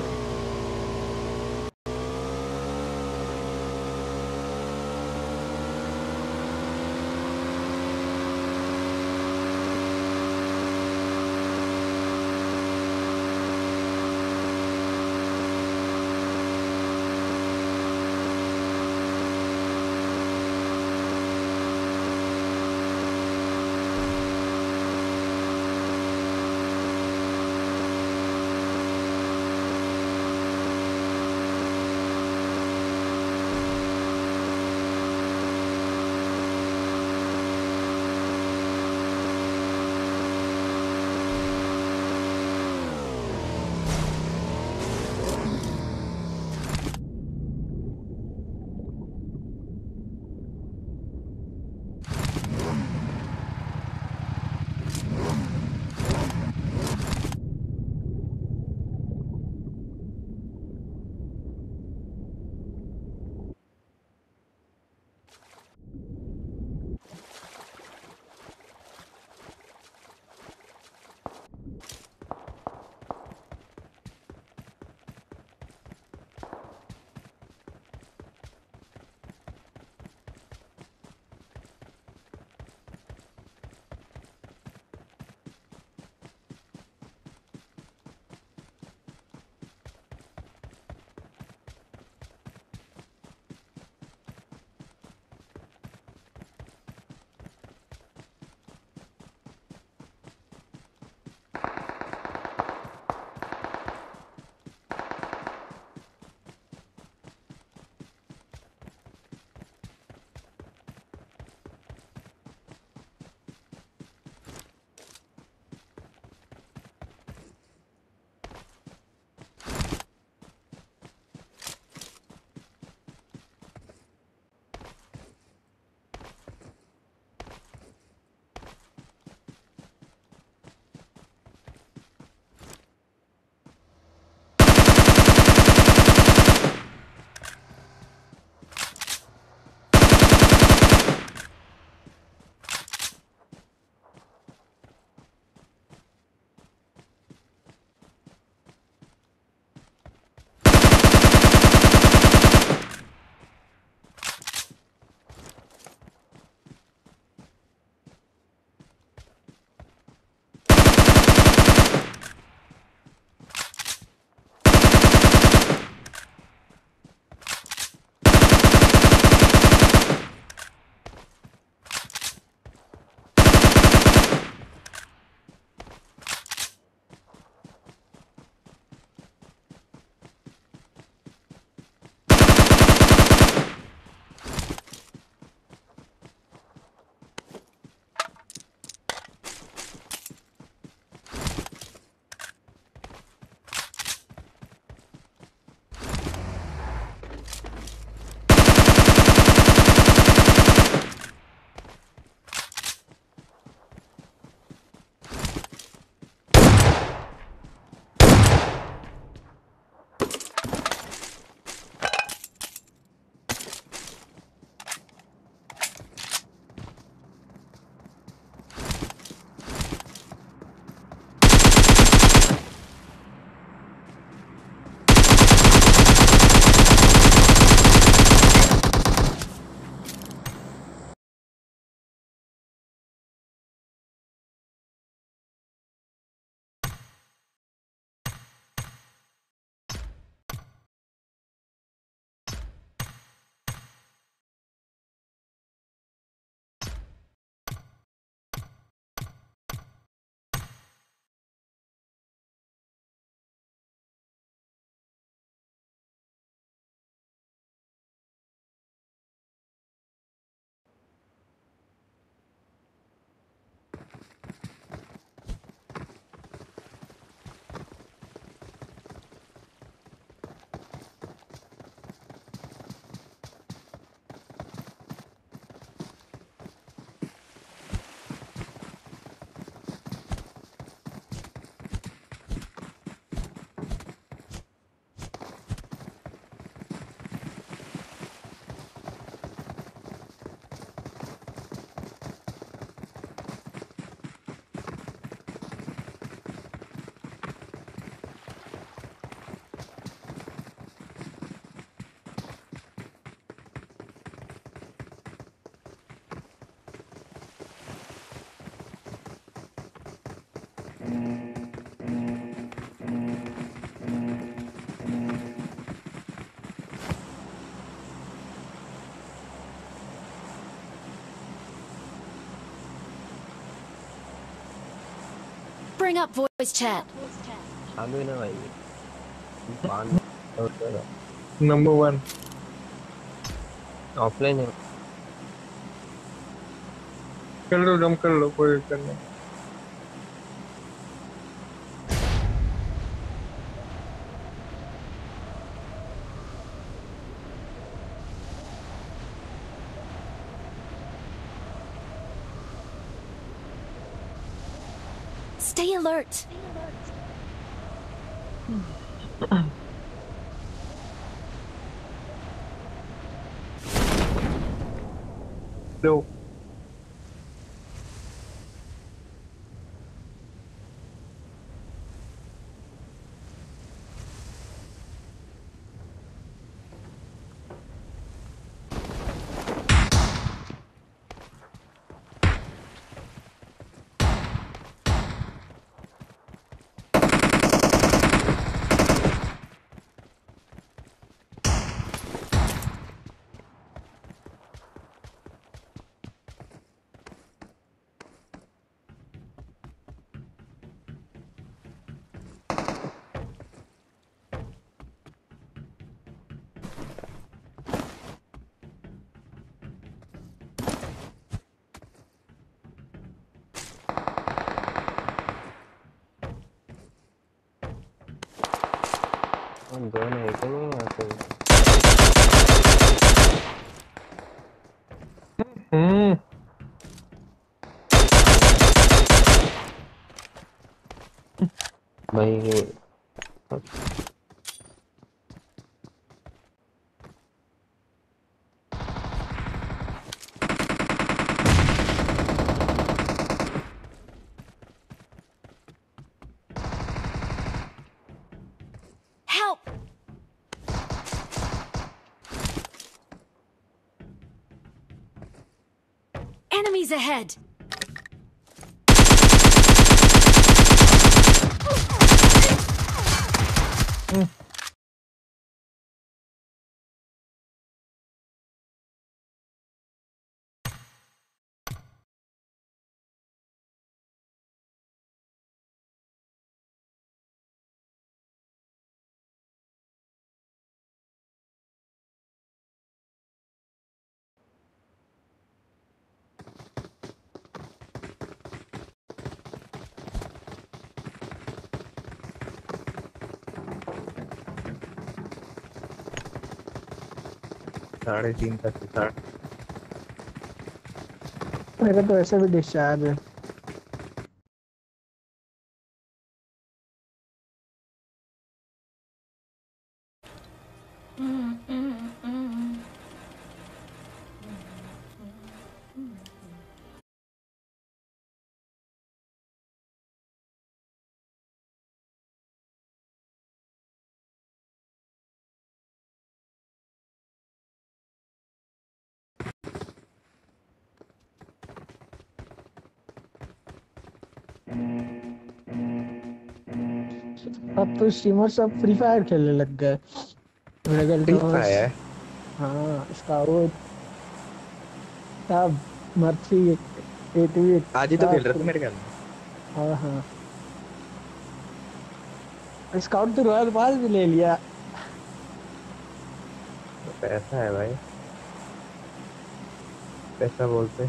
Bring up voice chat. Number one. Offline है. करो जम कर लो कोई करने. Stay alert. No. I'm going to go in there. Enemies ahead. साढ़े तीन तक साढ़े मेरा तो ऐसे भी डिस्चार्ज है. अब तो स्ट्रीमर सब फ्री फायर खेलने लग गए. फ्री फायर हाँ इसका वो सब मर्ची एटीवी आज ही तो खेल रहा था मेरे ख्याल में. हाँ हाँ स्काउट तो रॉयल पास भी ले लिया. पैसा है भाई पैसा बोलते.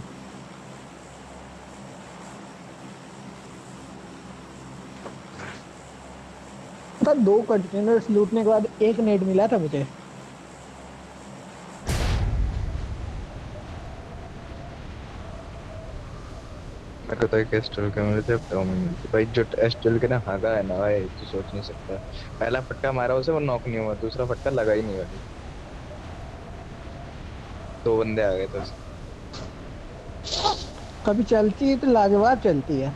दो कंटेनर्स लूटने के बाद एक नेट मिला था मुझे. मेरे को तो एक एस्ट्रल के मिले थे. अब तो भाई जो एस्ट्रल के ना हागा है ना भाई तो सोच नहीं सकता. पहला फटका मारा उसे वो नॉक नहीं हुआ. दूसरा फटका लगा ही नहीं वाली. दो बंदे आ गए तो कभी चलती है तो लाजवाब चलती है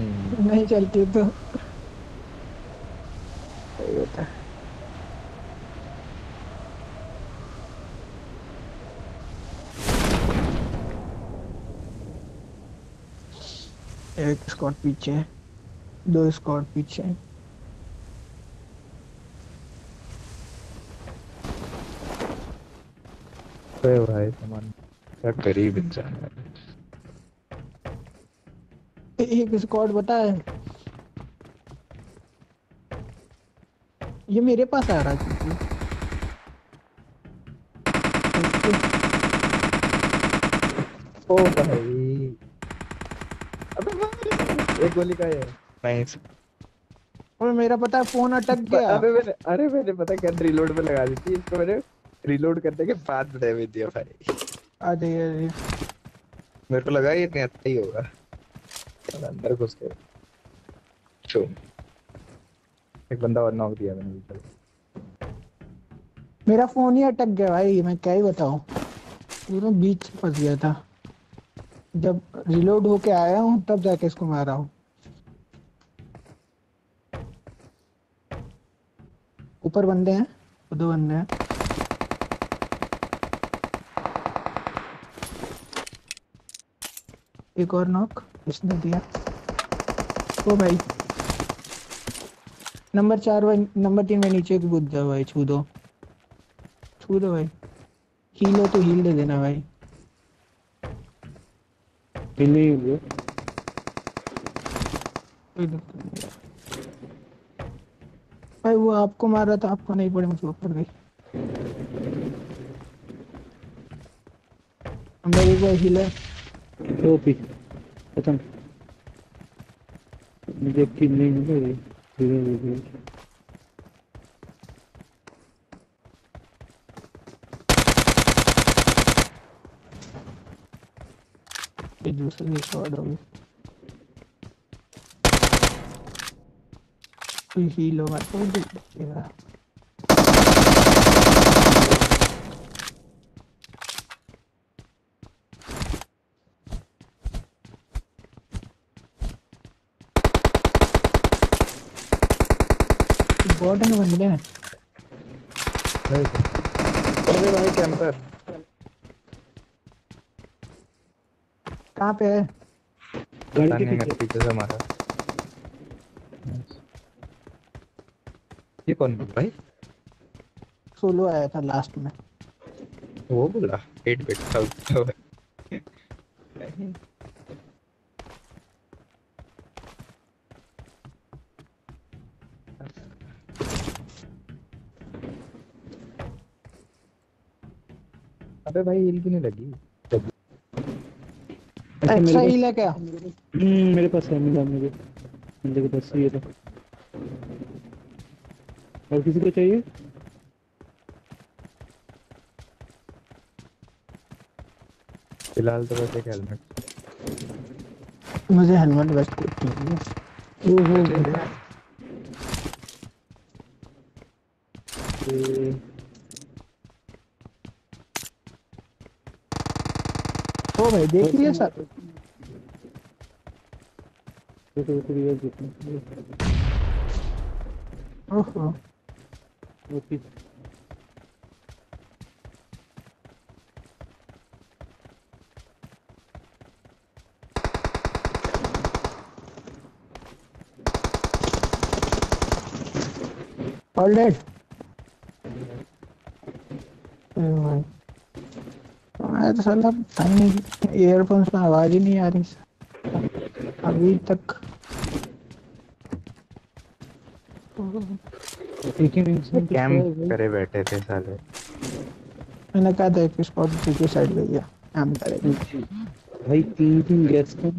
नहीं चलती तो होता है. एक स्क्वाड पीछे है, दो स्क्वाड पीछे है. अरे भाई सामान क्या गरीब इंसान है. एक स्क्वाड बताए ये मेरे पास आ रहा है। ओ भाई अबे भाई एक गोली का है। नाइस। और मेरा पता है फोन अटक गया। अरे मैंने पता क्या रीलोड पे लगा दी थी इसको, मैंने रीलोड करने के बाद डैमेज दिया भाई। अरे मेरे को लगा ये नहीं आता ही होगा, अंदर घुस गया। चलो एक बंदा और नॉक दिया मैंने बीच में। मेरा फोन ही अटक गया भाई, मैं क्या ही बताऊं, पूरा बीच फंस गया था। जब रिलोड होके आया हूं तब जाके इसको मारा हूं। ऊपर बंदे हैं, दो बंदे हैं। एक और नॉक इसने दिया। ओ भाई नंबर 4 नंबर 3 में नीचे कूद जाओ भाई, छू दो भाई। हील हो तो हील दे देना भाई। हील भाई वो आपको मार रहा था, आपको नहीं पड़ी, मुझे पड़ गई। अंदर एक और हील है। ओपी खत्म। मुझे किल नहीं मिल रही। दूसरी शॉट होगी। हीलो मत करो। बॉट में बंदे हैं। अरे भाई कैंपर कहां पे है? गाड़ी के पीछे से मारा। ये कौन भाई? सोलो आया था लास्ट में। वो बोला 8 बिट था। अबे भाई हील क्यों नहीं लगी? अच्छा हील है क्या? मेरे पास है, मिला मुझे। बंदे के पास ये था। और किसी को चाहिए? फिलहाल तो बस एक हेलमेट। मुझे हेलमेट बेस्ट कुछ नहीं है। ओहो ओ भाई देख लिया सर। ओहो ओके ऑल डेड। तो साला एयरफोन्स में आवाज ही नहीं आ रही अभी तक। कैंप करे बैठे थे साले। मैंने कहा था कि स्पॉट दूसरी साइड ले गया हम भाई। 3 गैस को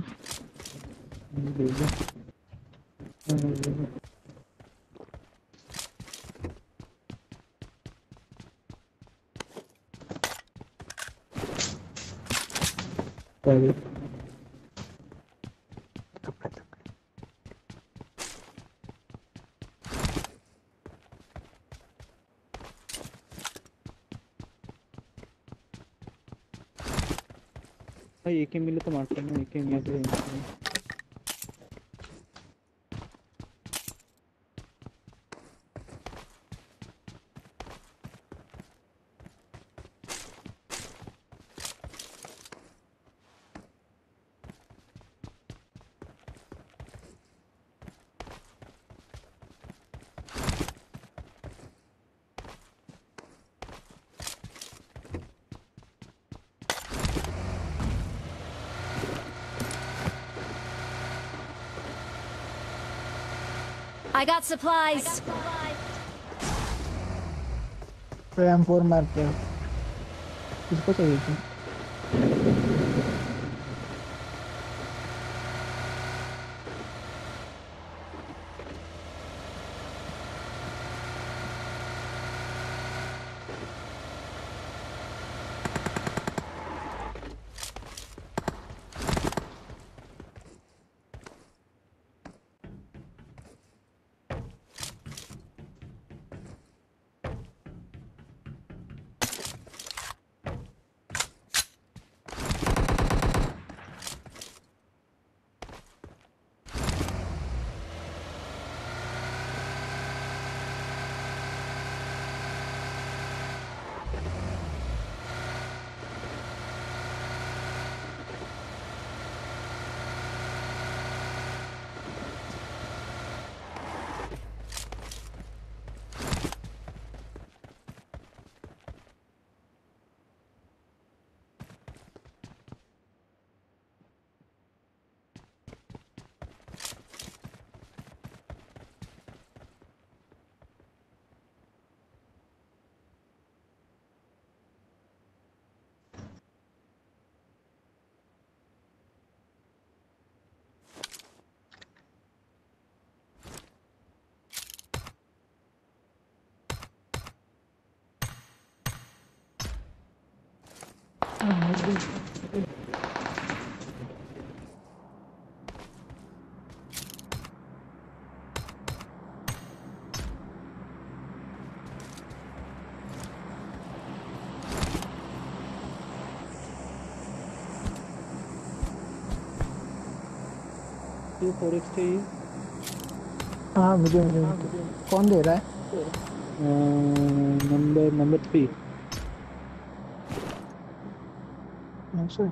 भाई एक ही मिले तो मारते हैं। एक ही मिले I got supplies. Spam for marker. किसको चाहिए थी? हाँ मुझे मुझे कौन दे रहा है नंबर 3 अच्छा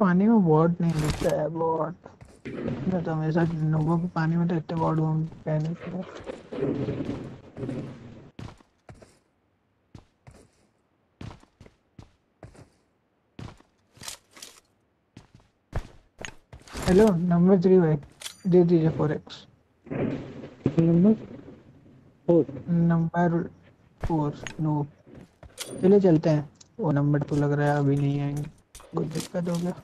पानी में वार्ड नहीं मिलता है वार्ड मैं तो हमेशा लोगों को पानी में तो इतने वार्ड पहने थे हेलो नंबर 3 भाई दे दीजिए 4x नंबर 4 नो चले चलते हैं वो नंबर 2 लग रहा है अभी नहीं आएंगे कुछ दिक्कत हो गया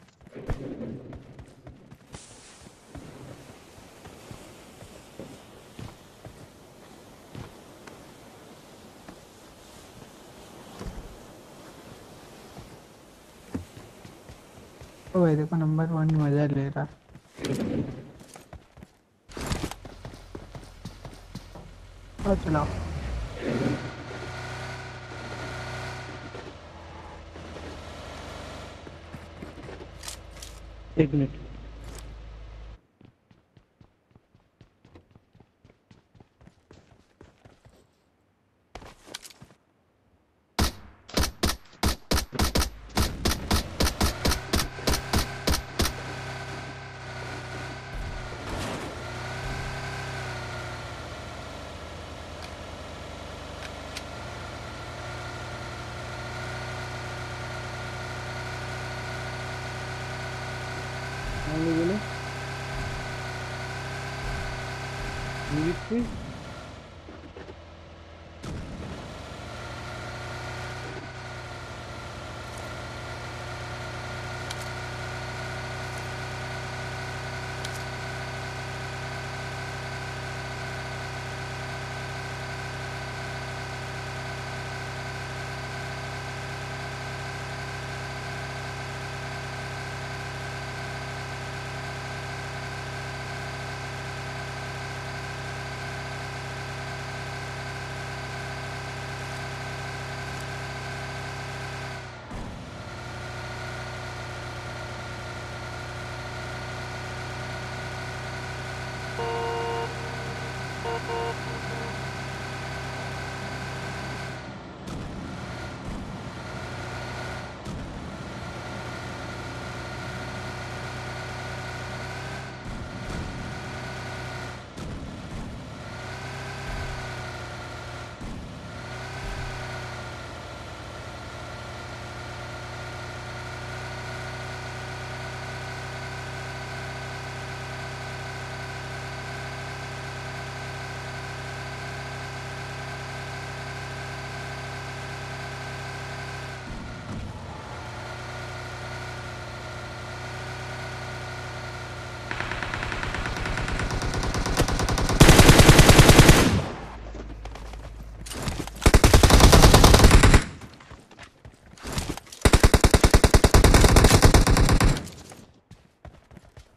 तो भाई देखो नंबर 1 मजा ले रहा और चलाओ एक मिनट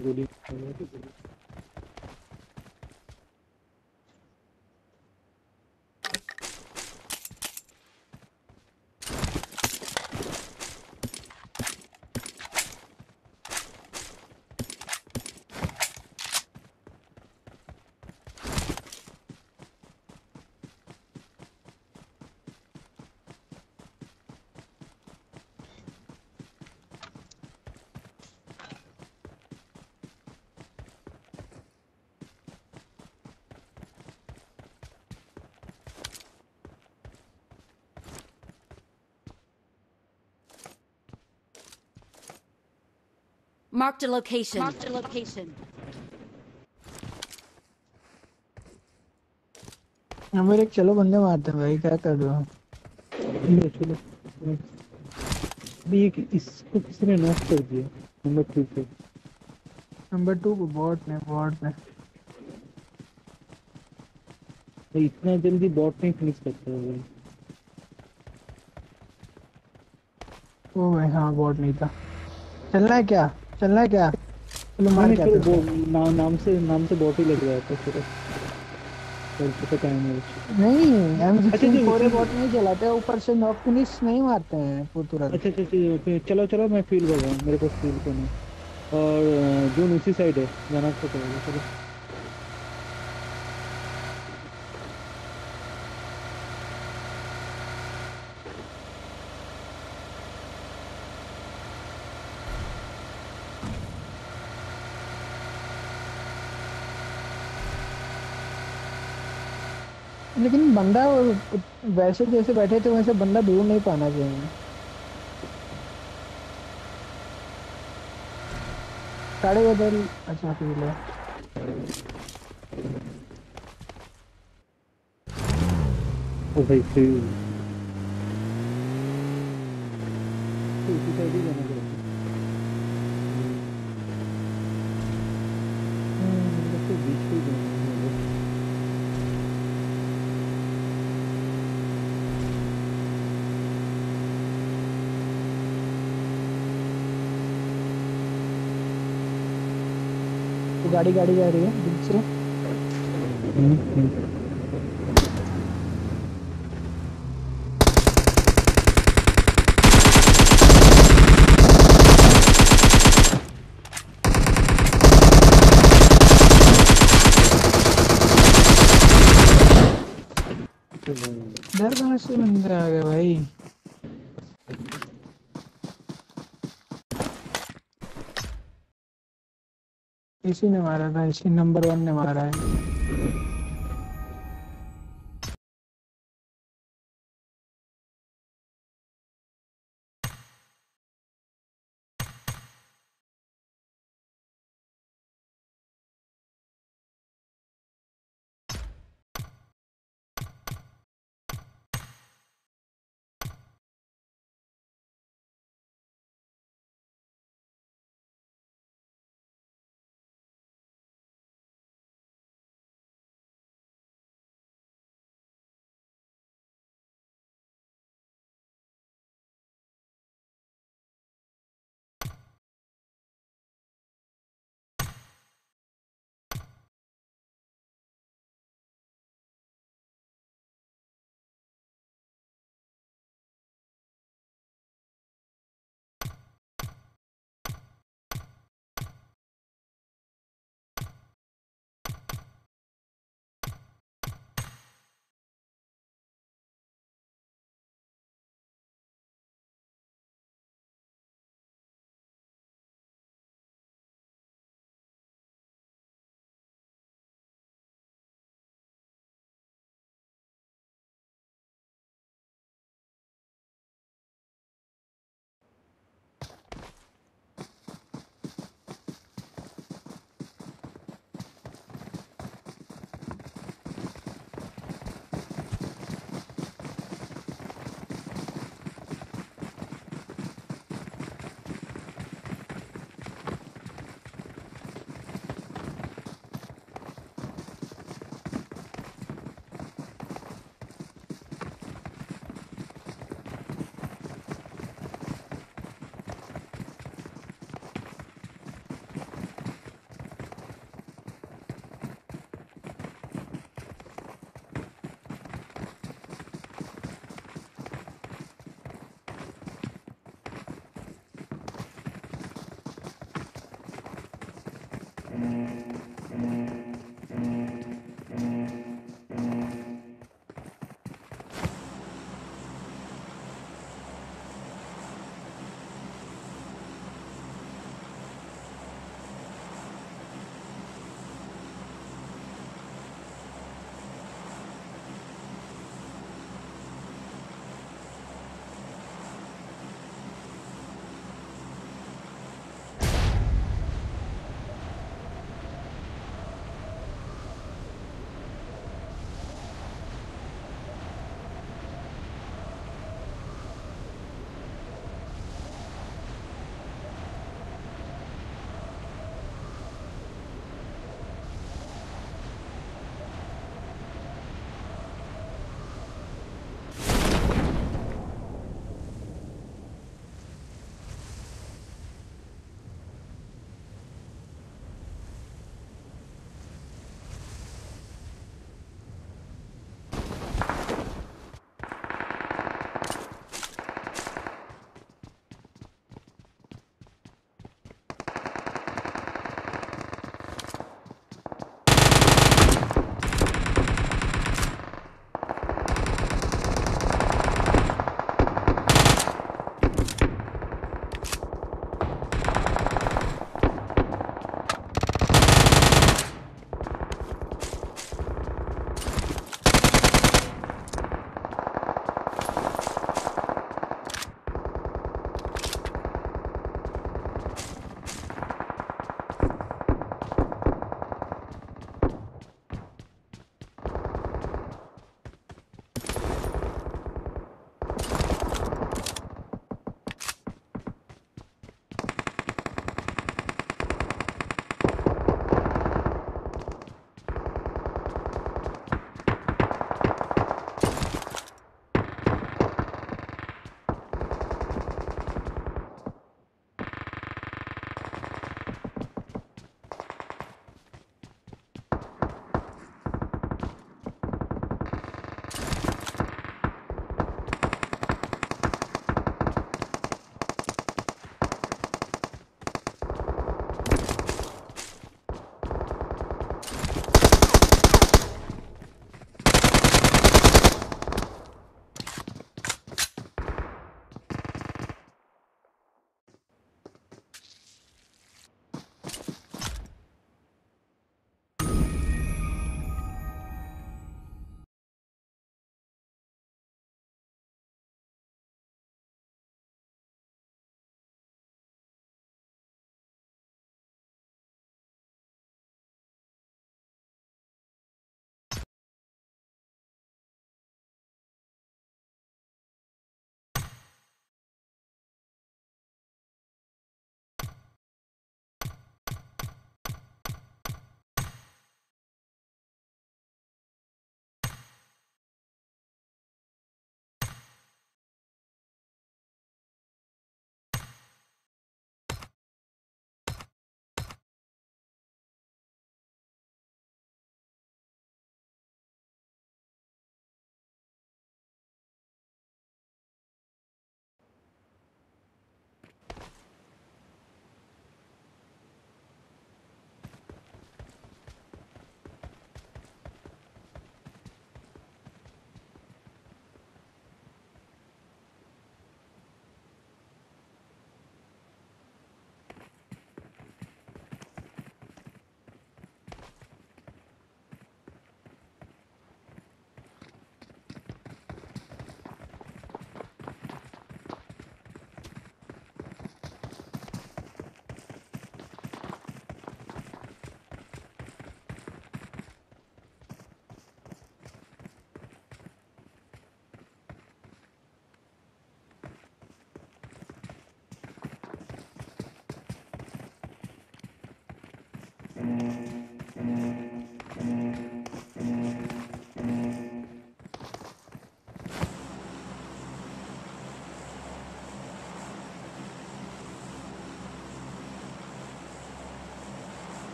गोली Marked a location. Marked a location. हमारे चलो बंदे मारते हैं भाई क्या कर रहा हूँ। ये चलो। भी इसको किसी ने नॉक कर दिया। नंबर 2 पे। नंबर 2 को बॉट ने। ये इतना जल्दी बॉट नहीं फिनिश करता है भाई। ओ भाई हाँ बॉट नहीं था। चलना है क्या? चलो मार क्या तो नाम से बहुत ही लग रहा है तो फिर नहीं हम जितने कोरे बहुत नहीं चलाते ऊपर से नॉक फिनिश नहीं मारते हैं पूरा। अच्छा चलो मैं फील कर रहा हूँ मेरे को फील करना और जो उसी साइड है जाना तो करेगा चलो लेकिन बंदा वैसे जैसे बैठे थे वैसे बंदा दूर नहीं पाना चाहिए साढ़े बदल अच्छा फील है ओ भाई फील गाड़ी जा रही है दूसरे डर कहाँ से बंदा आ गया भाई इसी ने मारा था इसी नंबर 1 ने मारा है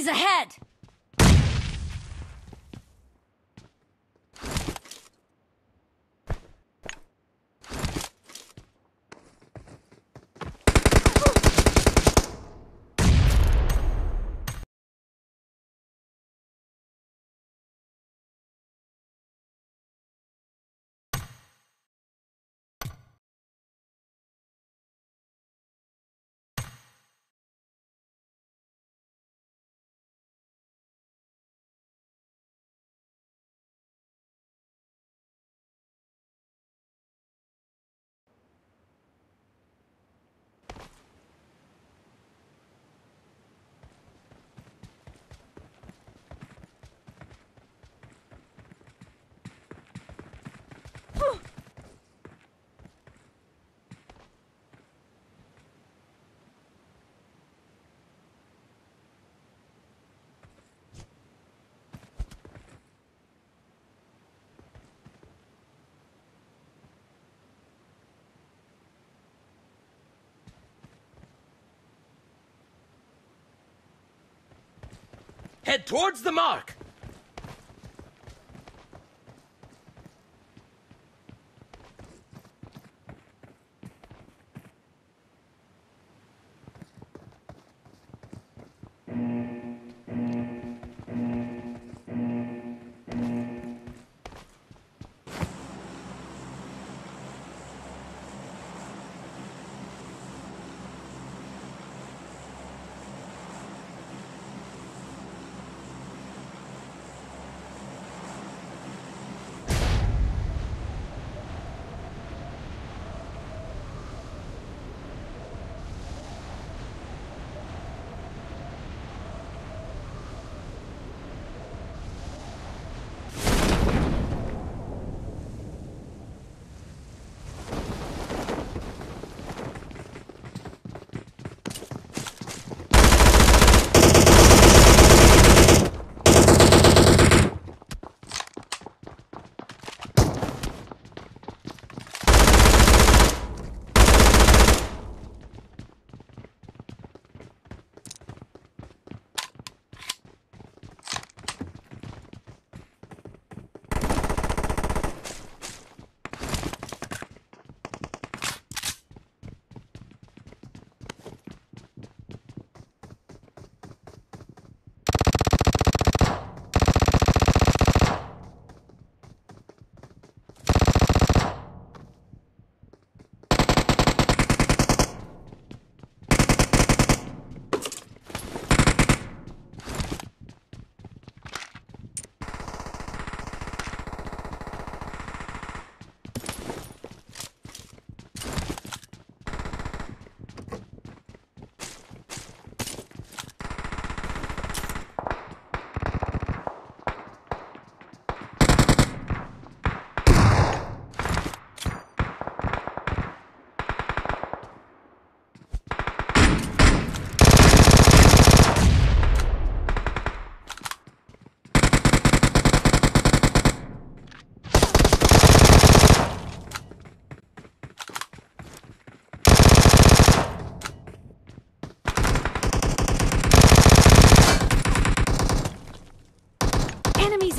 Enemies ahead! Head towards the mark! Enemies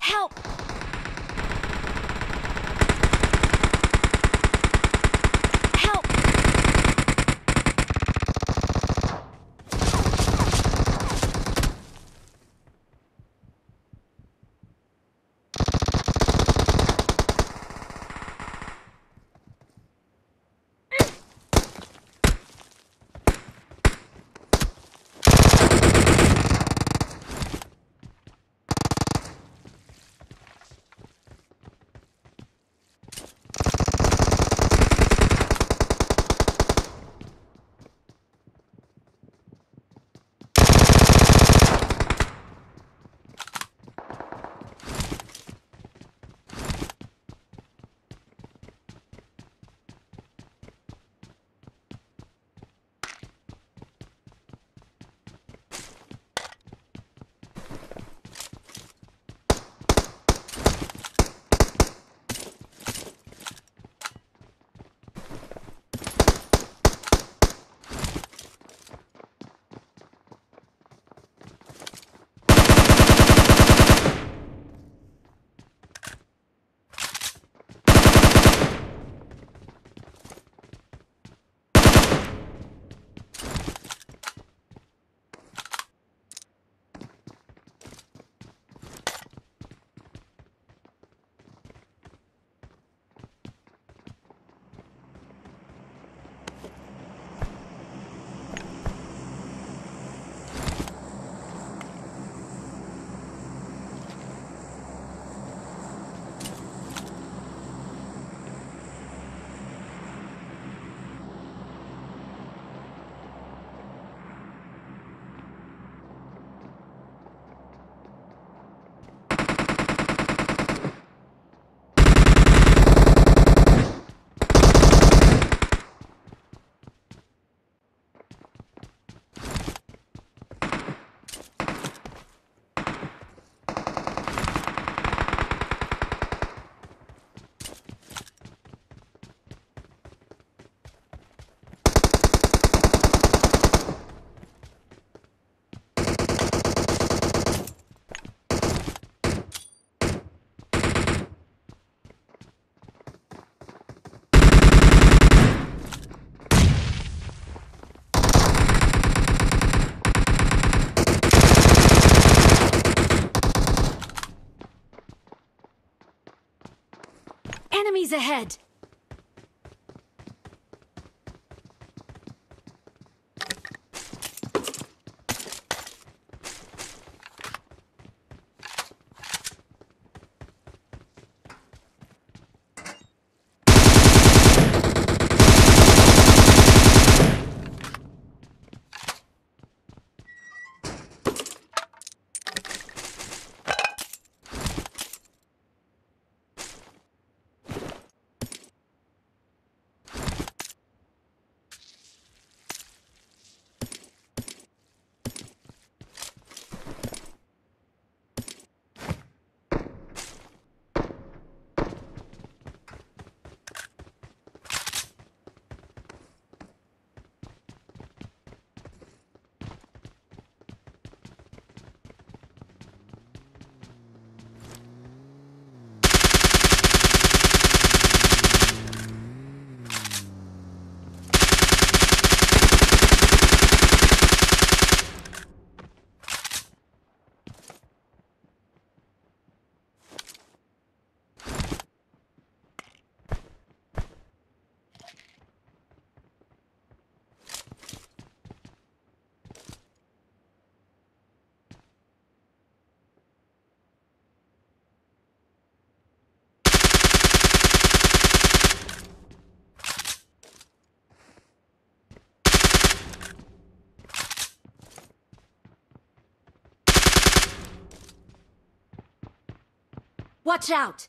Help! Enemies ahead! Watch out!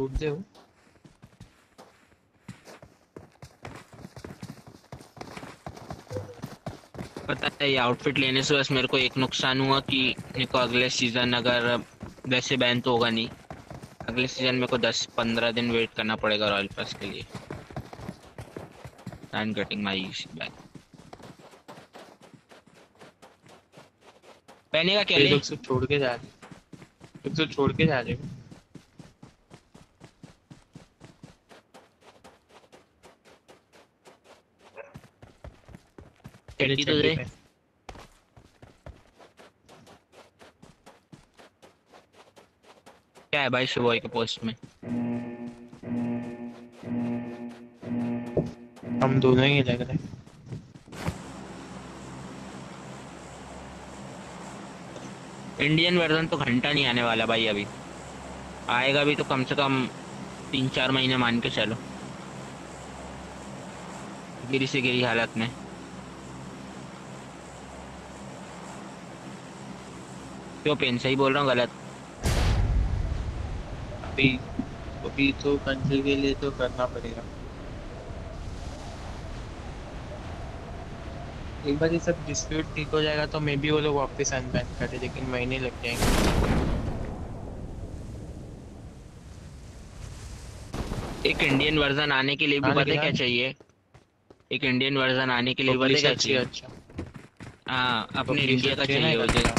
Good job. पता है ये आउटफिट लेने से बस मेरे को एक नुकसान हुआ कि मेरे को अगले सीजन अगर वैसे बैन तो होगा नहीं अगले सीजन मेरे को 10-15 दिन वेट करना पड़ेगा रॉयल पास के लिए and getting my EC back पहने का क्या ले लोग सब छोड़ के जा रहे हैं Today. क्या है भाई सुबह के पोस्ट में हम दोनों ही लग रहे हैं इंडियन वर्जन तो घंटा नहीं आने वाला भाई अभी आएगा भी तो कम से कम 3-4 महीने मान के चलो गिरी से गिरी हालत में क्यों पेन सही बोल रहा हूँ गलत अभी तो कंट्री के लिए तो करना पड़ेगा एक बार ये सब डिस्प्यूट ठीक हो जाएगा तो मे बी वो लोग वापस अनबैन करें लेकिन महीने लग जाएंगे एक इंडियन वर्जन आने के लिए भी पता क्या चाहिए एक इंडियन वर्जन आने के लिए पता क्या चाहिए हाँ अपने इंडिया का चाहिए हो जाएगा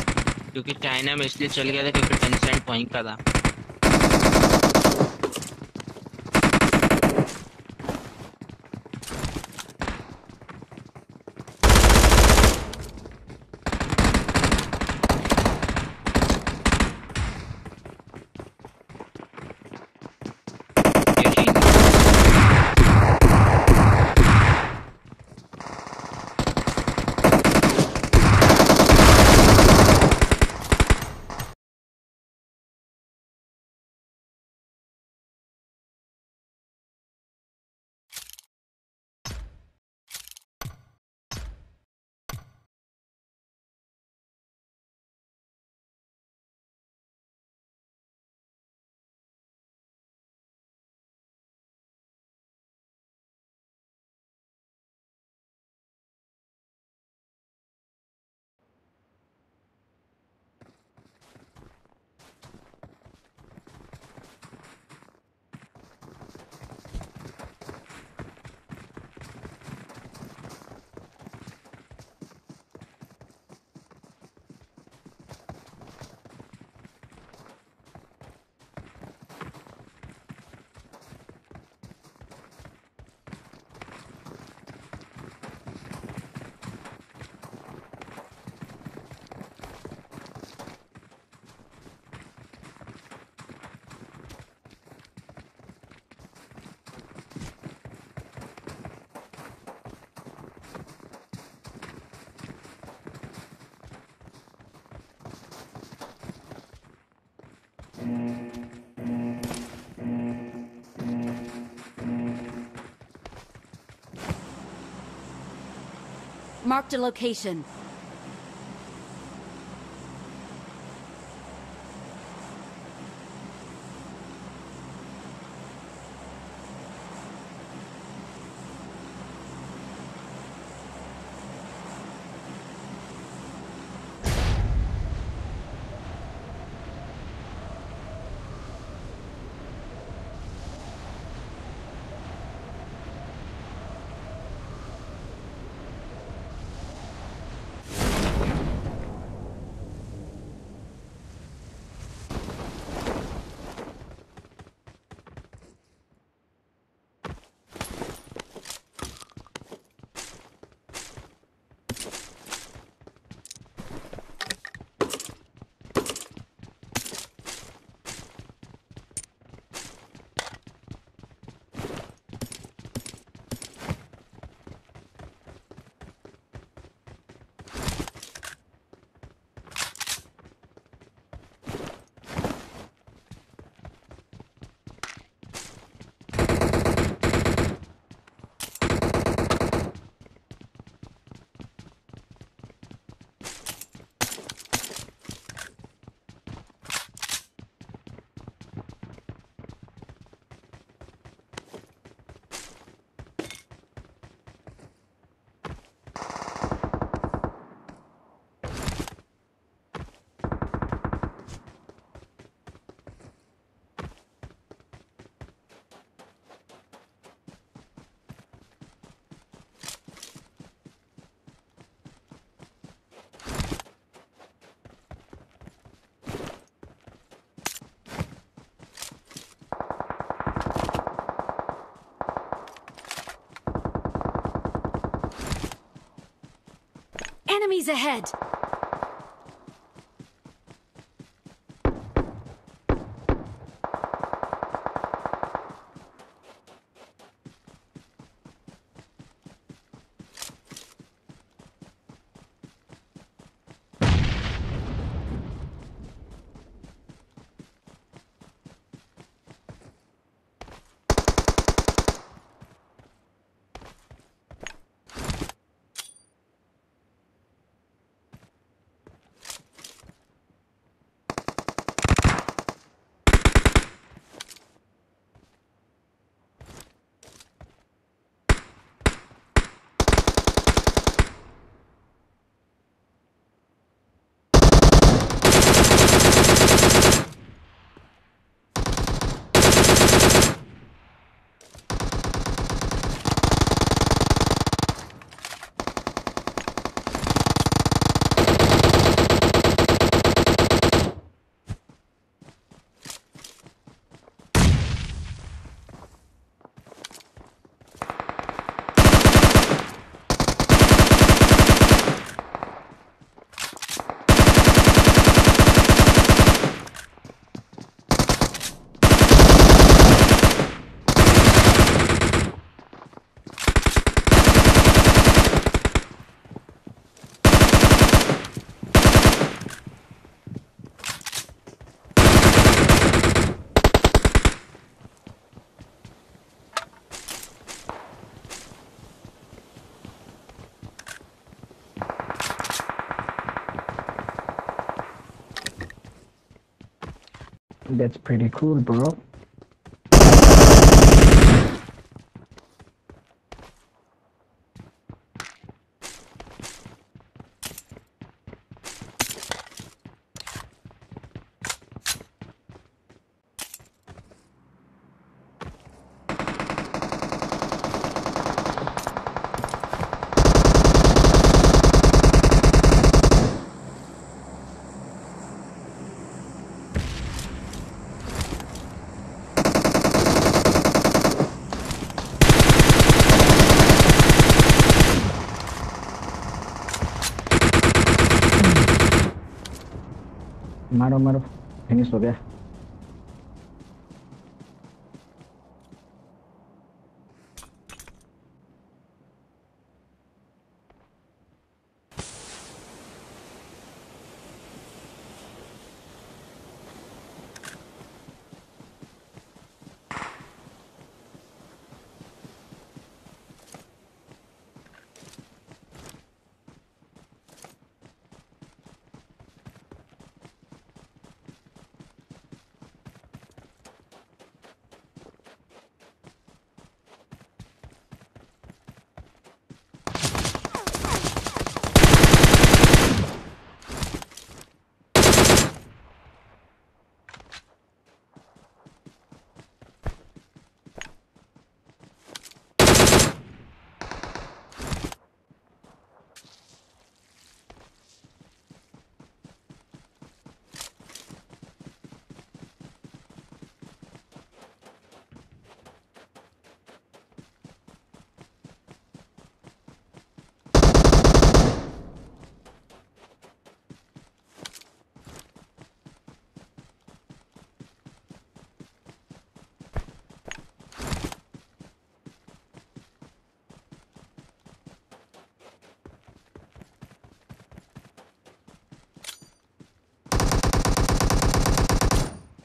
क्योंकि चाइना में इसलिए चल गया था क्योंकि कंसेंट पॉइंट का था Marked a location. Enemies ahead! That's pretty cool, bro. मारो मारो फिनिश हो गया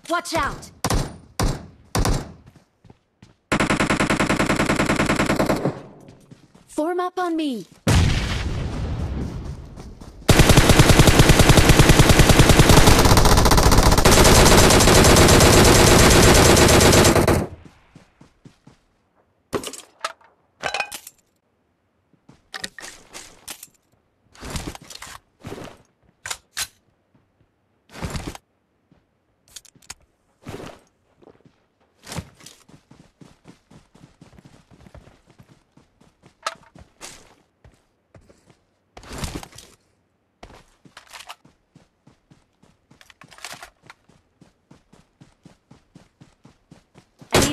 Watch out! Form up on me!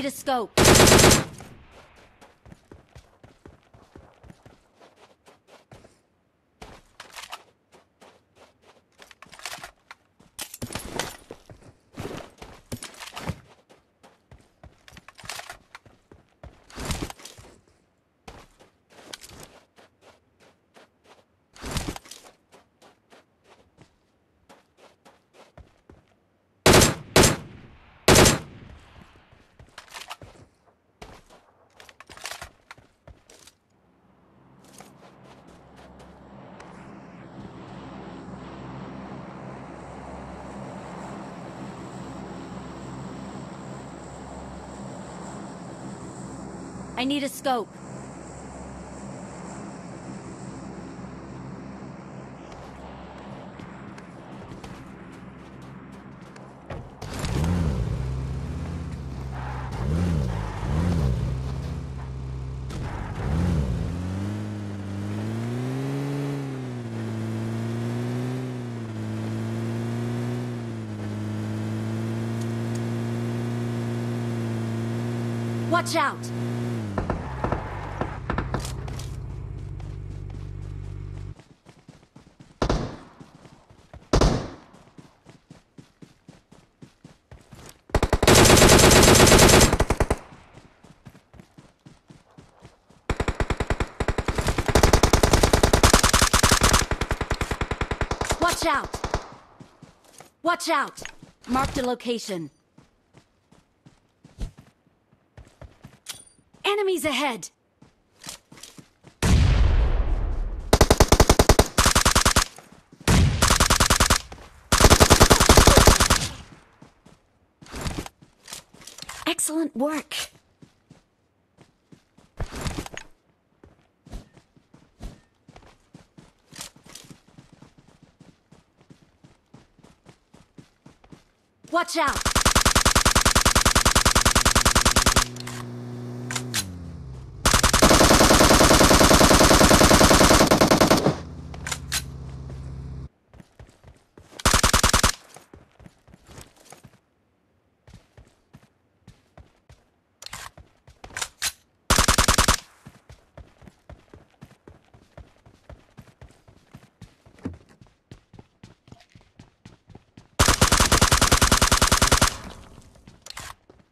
A scope. I need a scope. Watch out! Watch out! Watch out! Marked a location. Enemies ahead! Excellent work! Watch out!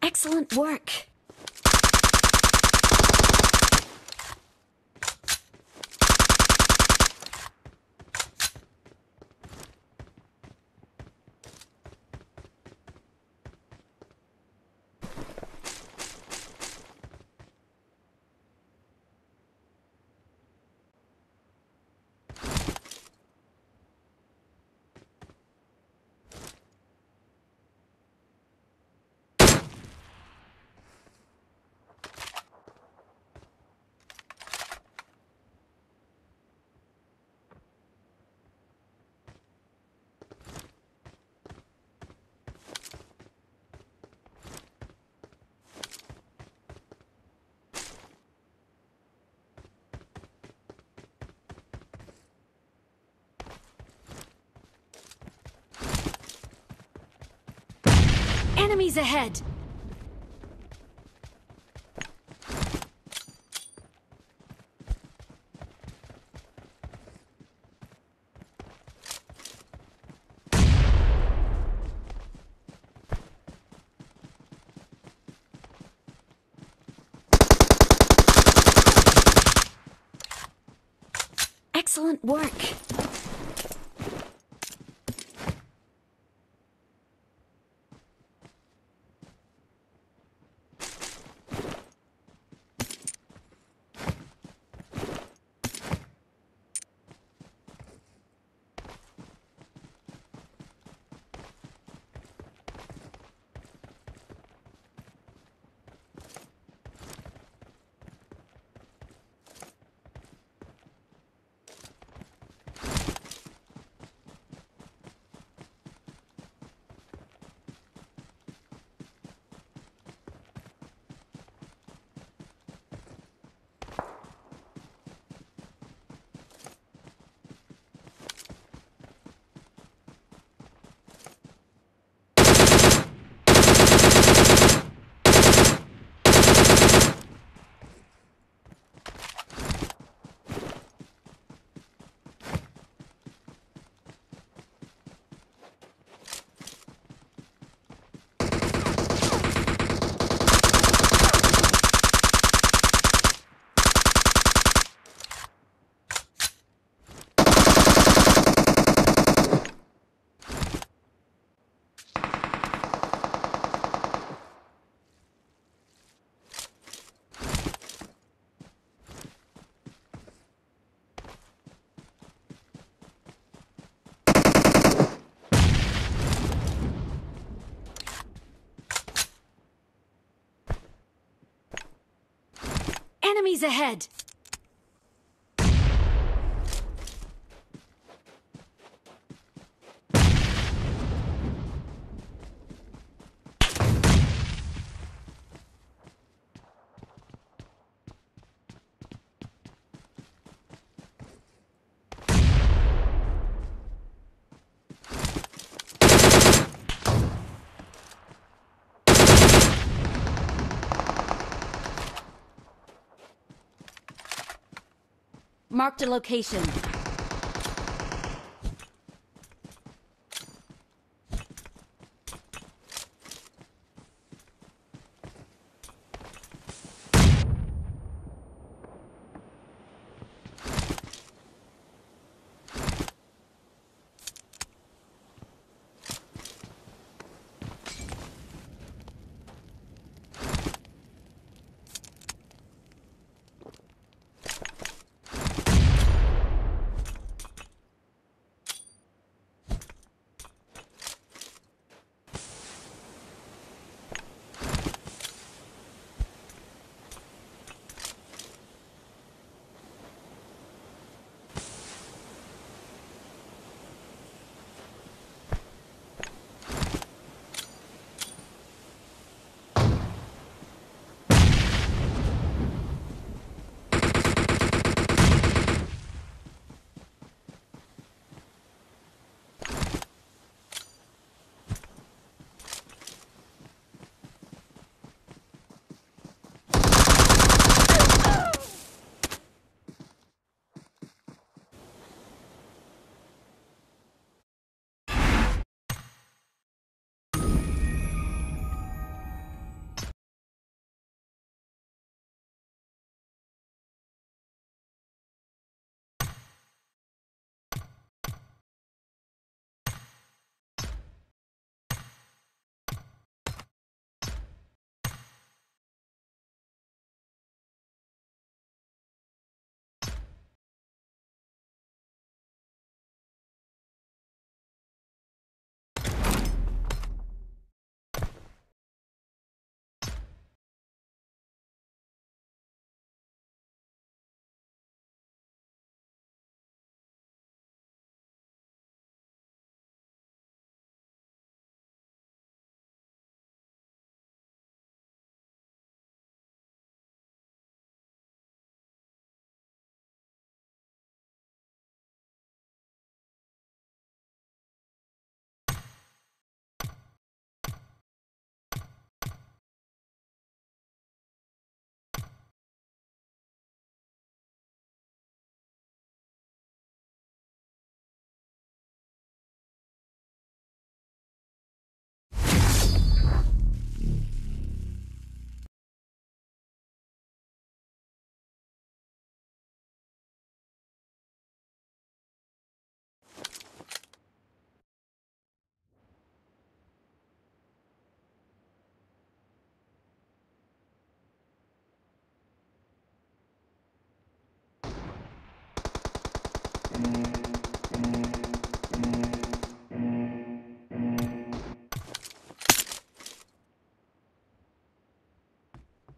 Excellent work. Enemies ahead! Excellent work! Enemies ahead! Marked a location.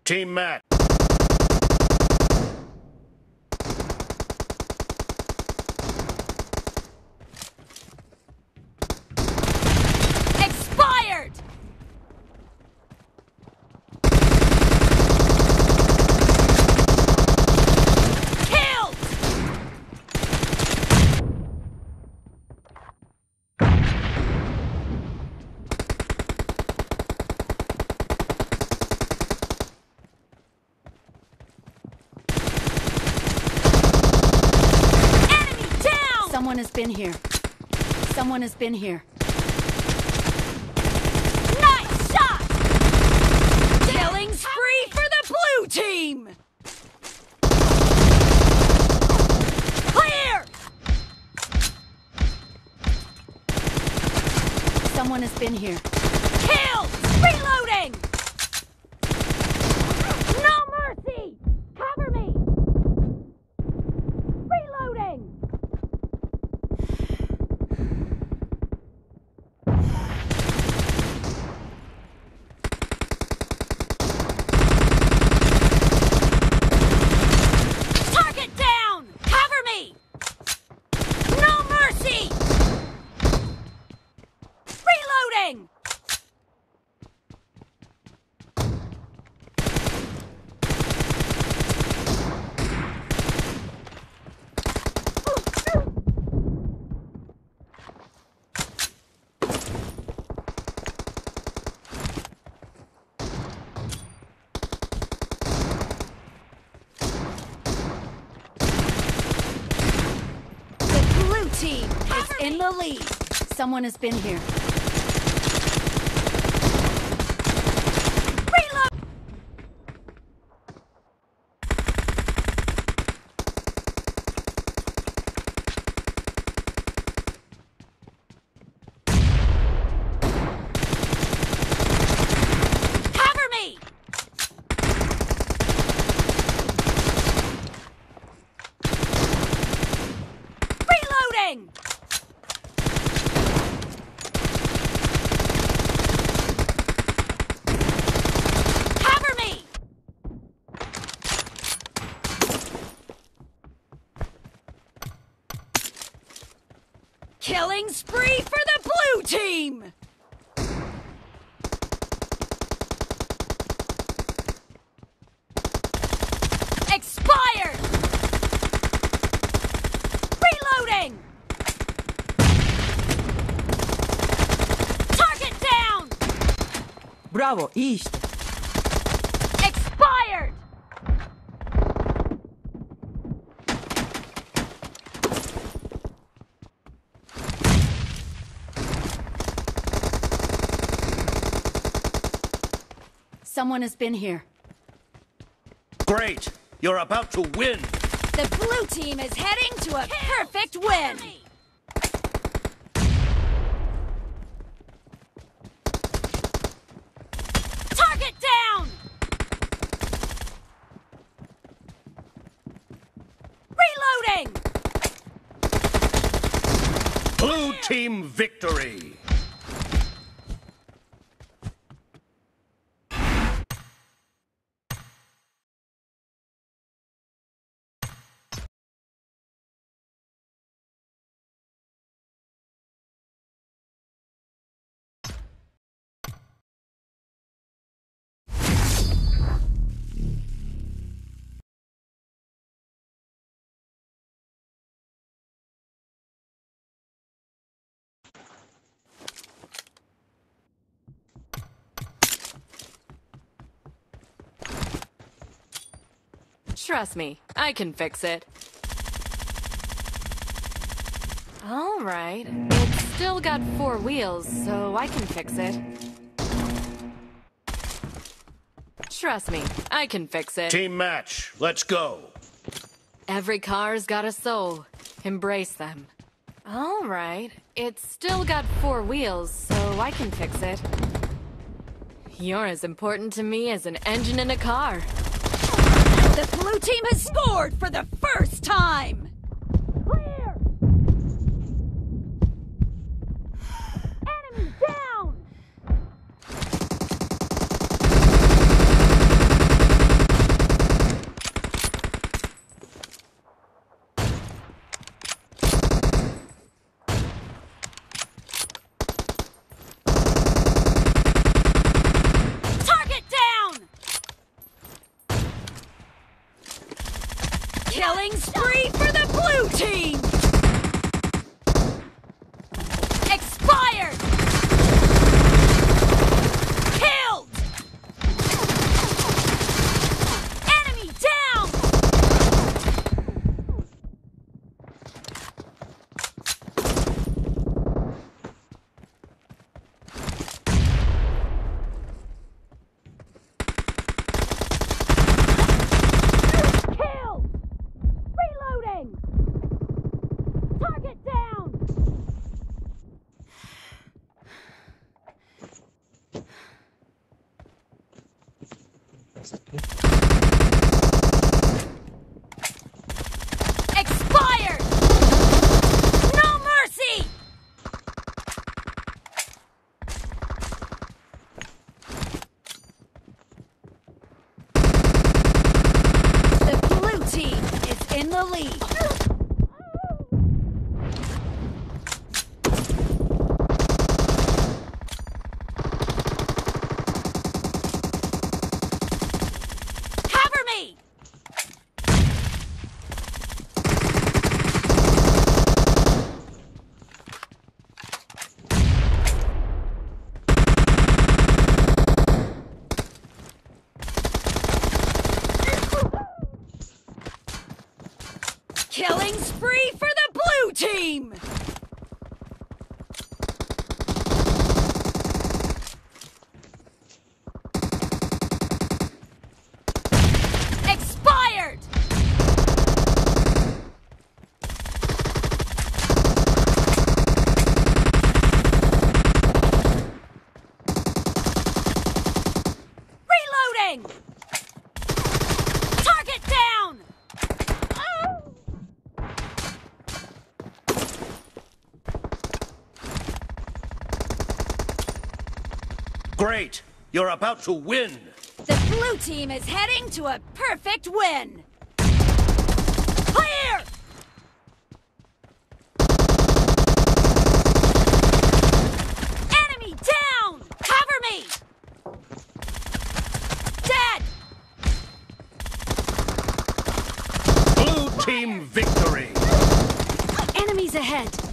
Team match. Expired. Killed. Someone has been here. Someone has been here. Nice shot! Killing spree for the blue team! Clear! Someone has been here. Kill! Reloading! the lead. Someone has been here. Killing spree for the blue team! Expired! Reloading! Target down! Bravo, East! Expired! Someone has been here. Great! You're about to win! The blue team is heading to a perfect win! Target down! Reloading! Blue team victory! Trust me, I can fix it. All right, it's still got four wheels, so I can fix it. Trust me, I can fix it. Team match, let's go. Every car's got a soul. Embrace them. All right, it's still got four wheels, so I can fix it. You're as important to me as an engine in a car. The blue team has scored for the first time! Clear! Enemy down! Killing spree for the blue team! Expired! Killed! Enemy down! Expired! No mercy! The blue team is in the lead. Reloading! Target down! Great! You're about to win! The blue team is heading to a perfect win! Clear! Enemy down! Cover me! Dead! Blue team victory! Enemies ahead!